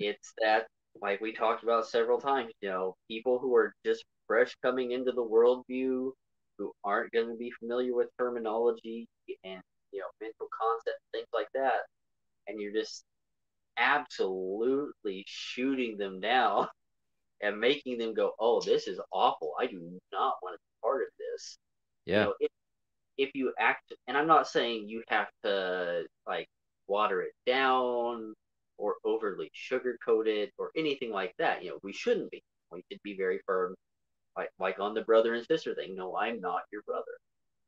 it's that, like we talked about several times, you know, people who are just fresh coming into the worldview, who aren't going to be familiar with terminology and, you know, mental concepts, things like that, and you're just absolutely shooting them down and making them go, oh, this is awful, I do not want to be part of this. Yeah. You know, if you act, and I'm not saying you have to like water it down or overly sugarcoat it or anything like that. You know, we shouldn't be. We should be very firm, like on the brother and sister thing. No, I'm not your brother.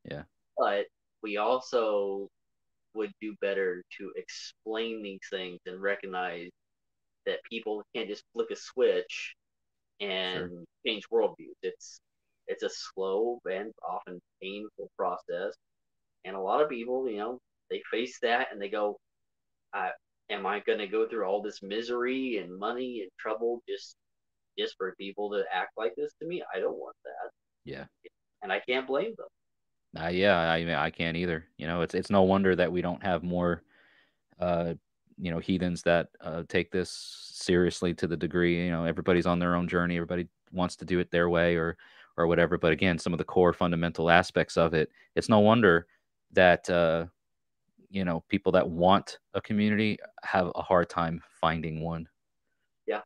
Yeah. But we also would do better to explain these things and recognize that people can't just flick a switch and change worldviews. It's a slow and often painful process. And a lot of people, you know, they face that and they go, am I going to go through all this misery and money and trouble just for people to act like this to me? I don't want that. Yeah. And I can't blame them. I can't either. You know, it's no wonder that we don't have more, you know, heathens that take this seriously to the degree. You know, everybody's on their own journey. Everybody wants to do it their way or whatever. But again, some of the core fundamental aspects of it, it's no wonder that, you know, people that want a community have a hard time finding one. Yeah,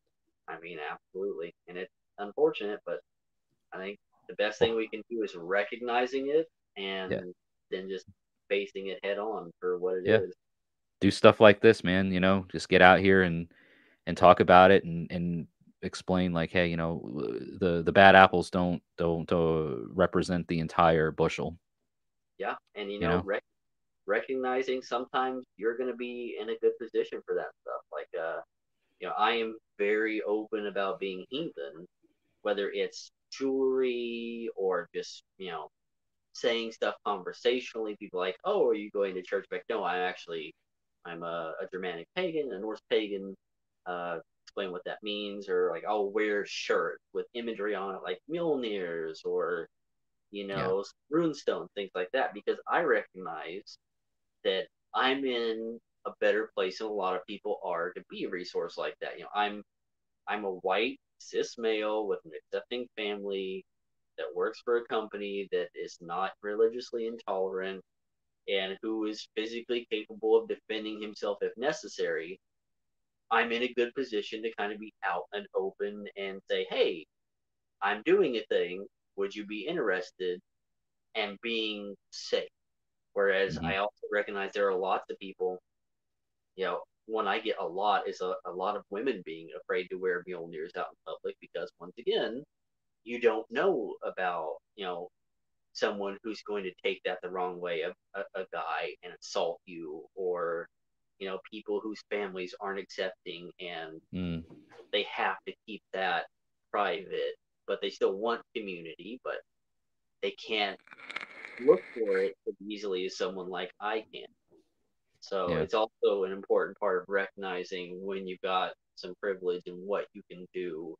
I mean, absolutely. And it's unfortunate, but I think the best thing we can do is recognizing it. And then just facing it head on for what it is. Do stuff like this, man. You know, just get out here and talk about it and explain like, hey, you know, the bad apples don't represent the entire bushel. Yeah, and you know? Recognizing sometimes you're going to be in a good position for that stuff. Like, you know, I am very open about being heathen, whether it's jewelry or just, you know, saying stuff conversationally. People are like, oh, are you going to church? Back? No, I'm a Germanic pagan, a Norse pagan. Explain what that means, or like, I'll wear a shirt with imagery on it, like Mjolnir's or, you know, runestone, things like that, because I recognize that I'm in a better place than a lot of people are to be a resource like that. You know, I'm a white cis male with an accepting family that works for a company that is not religiously intolerant and who is physically capable of defending himself if necessary. I'm in a good position to kind of be out and open and say, hey, I'm doing a thing. Would you be interested? And being safe. Whereas I also recognize there are lots of people, you know, one I get a lot is a lot of women being afraid to wear muleneers out in public because, once again, you don't know about, you know, someone who's going to take that the wrong way, a guy, and assault you, or, you know, people whose families aren't accepting and they have to keep that private, but they still want community, but they can't look for it as easily as someone like I can. So it's also an important part of recognizing when you've got some privilege and what you can do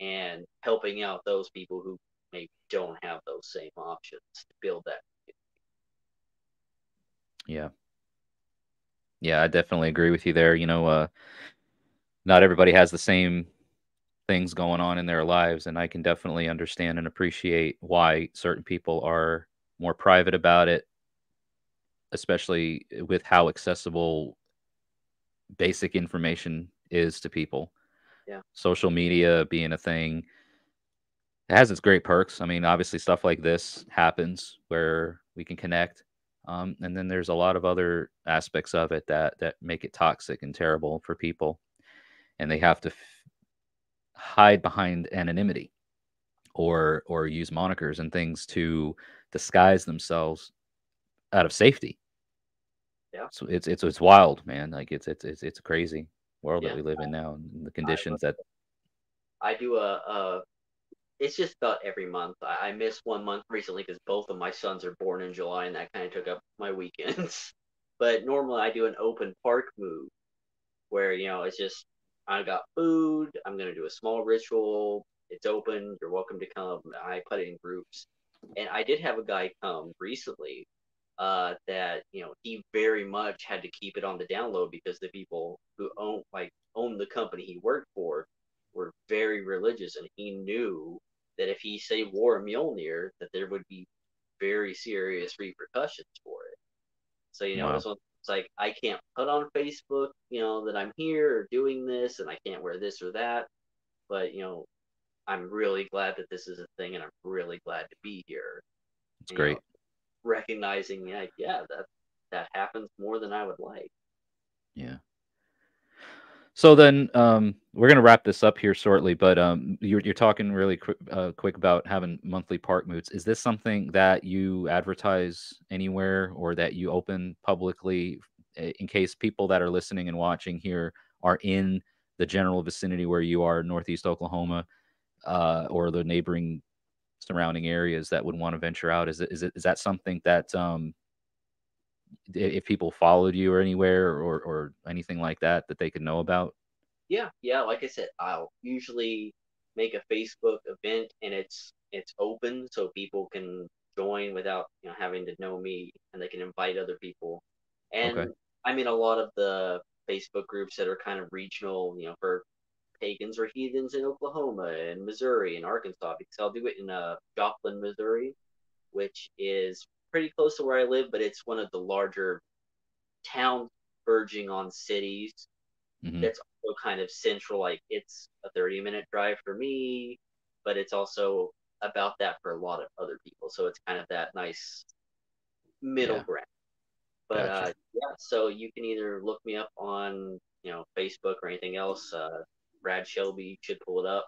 and helping out those people who maybe don't have those same options to build that community. Yeah, I definitely agree with you there. You know, not everybody has the same things going on in their lives, and I can definitely understand and appreciate why certain people are more private about it, especially with how accessible basic information is to people. Yeah. Social media being a thing, it has its great perks. I mean, obviously stuff like this happens where we can connect. And then there's a lot of other aspects of it that make it toxic and terrible for people. And they have to hide behind anonymity or use monikers and things to disguise themselves out of safety. Yeah. So it's wild, man. Like it's a crazy world that we live in now, and the conditions that I do it's just about every month. I missed one month recently because both of my sons are born in July, and that kind of took up my weekends. But normally I do an open park move where, you know, it's just, I got food, I'm going to do a small ritual, it's open, you're welcome to come. I put it in groups. And I did have a guy come recently that, you know, he very much had to keep it on the down low because the people who own the company he worked for were very religious, and he knew that if he say wore a Mjolnir, that there would be very serious repercussions for it. So, you know, it's like, I can't put on Facebook, you know, that I'm here or doing this, and I can't wear this or that, but, you know, I'm really glad that this is a thing, and I'm really glad to be here. It's great. Know, recognizing, that happens more than I would like. Yeah. So then we're going to wrap this up here shortly, but you're talking really quick about having monthly park moods. Is this something that you advertise anywhere or that you open publicly in case people that are listening and watching here are in the general vicinity where you are, Northeast Oklahoma, or the neighboring surrounding areas that would want to venture out? Is that something that if people followed you or anywhere or anything like that they could know about? Yeah. Like I said, I'll usually make a Facebook event, and it's open, so people can join without, you know, having to know me, and they can invite other people. And I'm in a lot of the Facebook groups that are kind of regional, you know, for pagans or heathens in Oklahoma and Missouri and Arkansas, because I'll do it in Joplin, Missouri, which is pretty close to where I live, but it's one of the larger towns verging on cities. That's also kind of central. Like, it's a 30-minute drive for me, but it's also about that for a lot of other people. So it's kind of that nice middle ground. But so you can either look me up on, you know, Facebook or anything else. Brad Shelby should pull it up,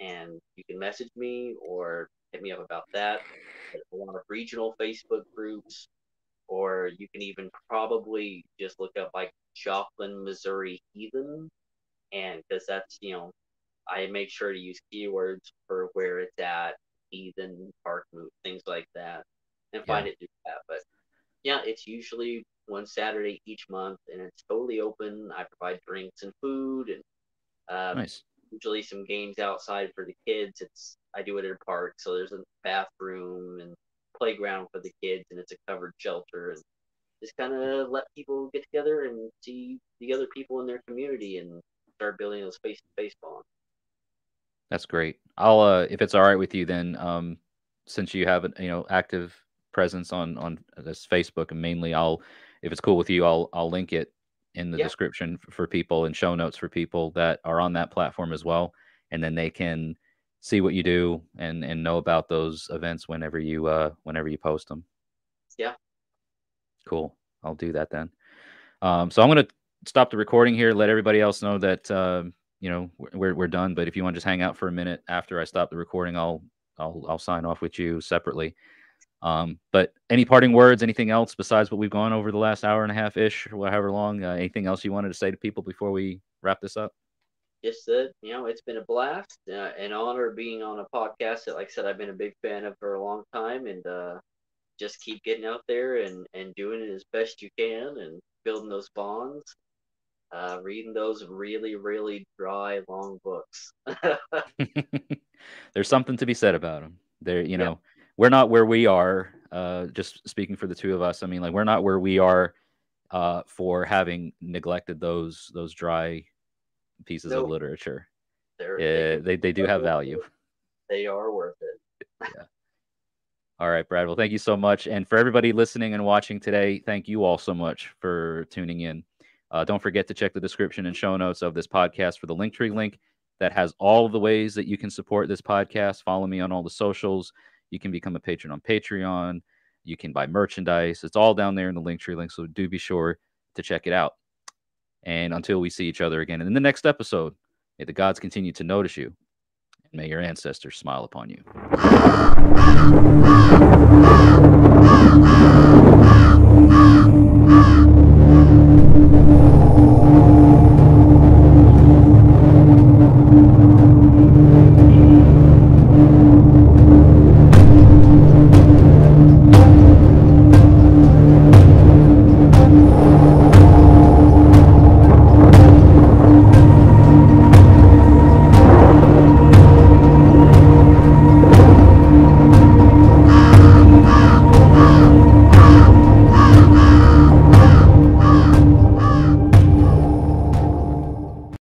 and you can message me or hit me up about that. A lot of regional Facebook groups, or you can even probably just look up like Joplin, Missouri Heathen, and because that's, you know, I make sure to use keywords for where it's at, heathen, park move, things like that, and find it through that. But yeah, it's usually one Saturday each month, and it's totally open. I provide drinks and food, and usually some games outside for the kids. I do it at a park, so there's a bathroom and playground for the kids, and it's a covered shelter, and just kind of let people get together and see the other people in their community and start building those face-to-face bonds. That's great. I'll, if it's all right with you, then since you have an active presence on this Facebook, and mainly I'll, if it's cool with you, I'll link it in the description for people and show notes for people that are on that platform as well, and then they can see what you do and know about those events whenever you post them. Yeah. Cool. I'll do that then. So I'm going to stop the recording here, let everybody else know that, we're done, but if you want to just hang out for a minute after I stop the recording, I'll sign off with you separately. But any parting words, anything else besides what we've gone over the last hour and a half ish or however long, anything else you wanted to say to people before we wrap this up? Just that, it's been a blast, an honor being on a podcast that, like I said, I've been a big fan of for a long time, and just keep getting out there and doing it as best you can and building those bonds, reading those really, really dry, long books. There's something to be said about them. They're, we're not where we are, just speaking for the two of us. I mean, like, we're not where we are for having neglected those dry pieces of literature. Yeah, they do have value. They are worth it. Yeah. All right, Brad. Well, thank you so much. And for everybody listening and watching today, thank you all so much for tuning in. Don't forget to check the description and show notes of this podcast for the Linktree link that has all of the ways that you can support this podcast. Follow me on all the socials. You can become a patron on Patreon. You can buy merchandise. It's all down there in the Linktree link, so do be sure to check it out. And until we see each other again in the next episode, may the gods continue to notice you, and may your ancestors smile upon you.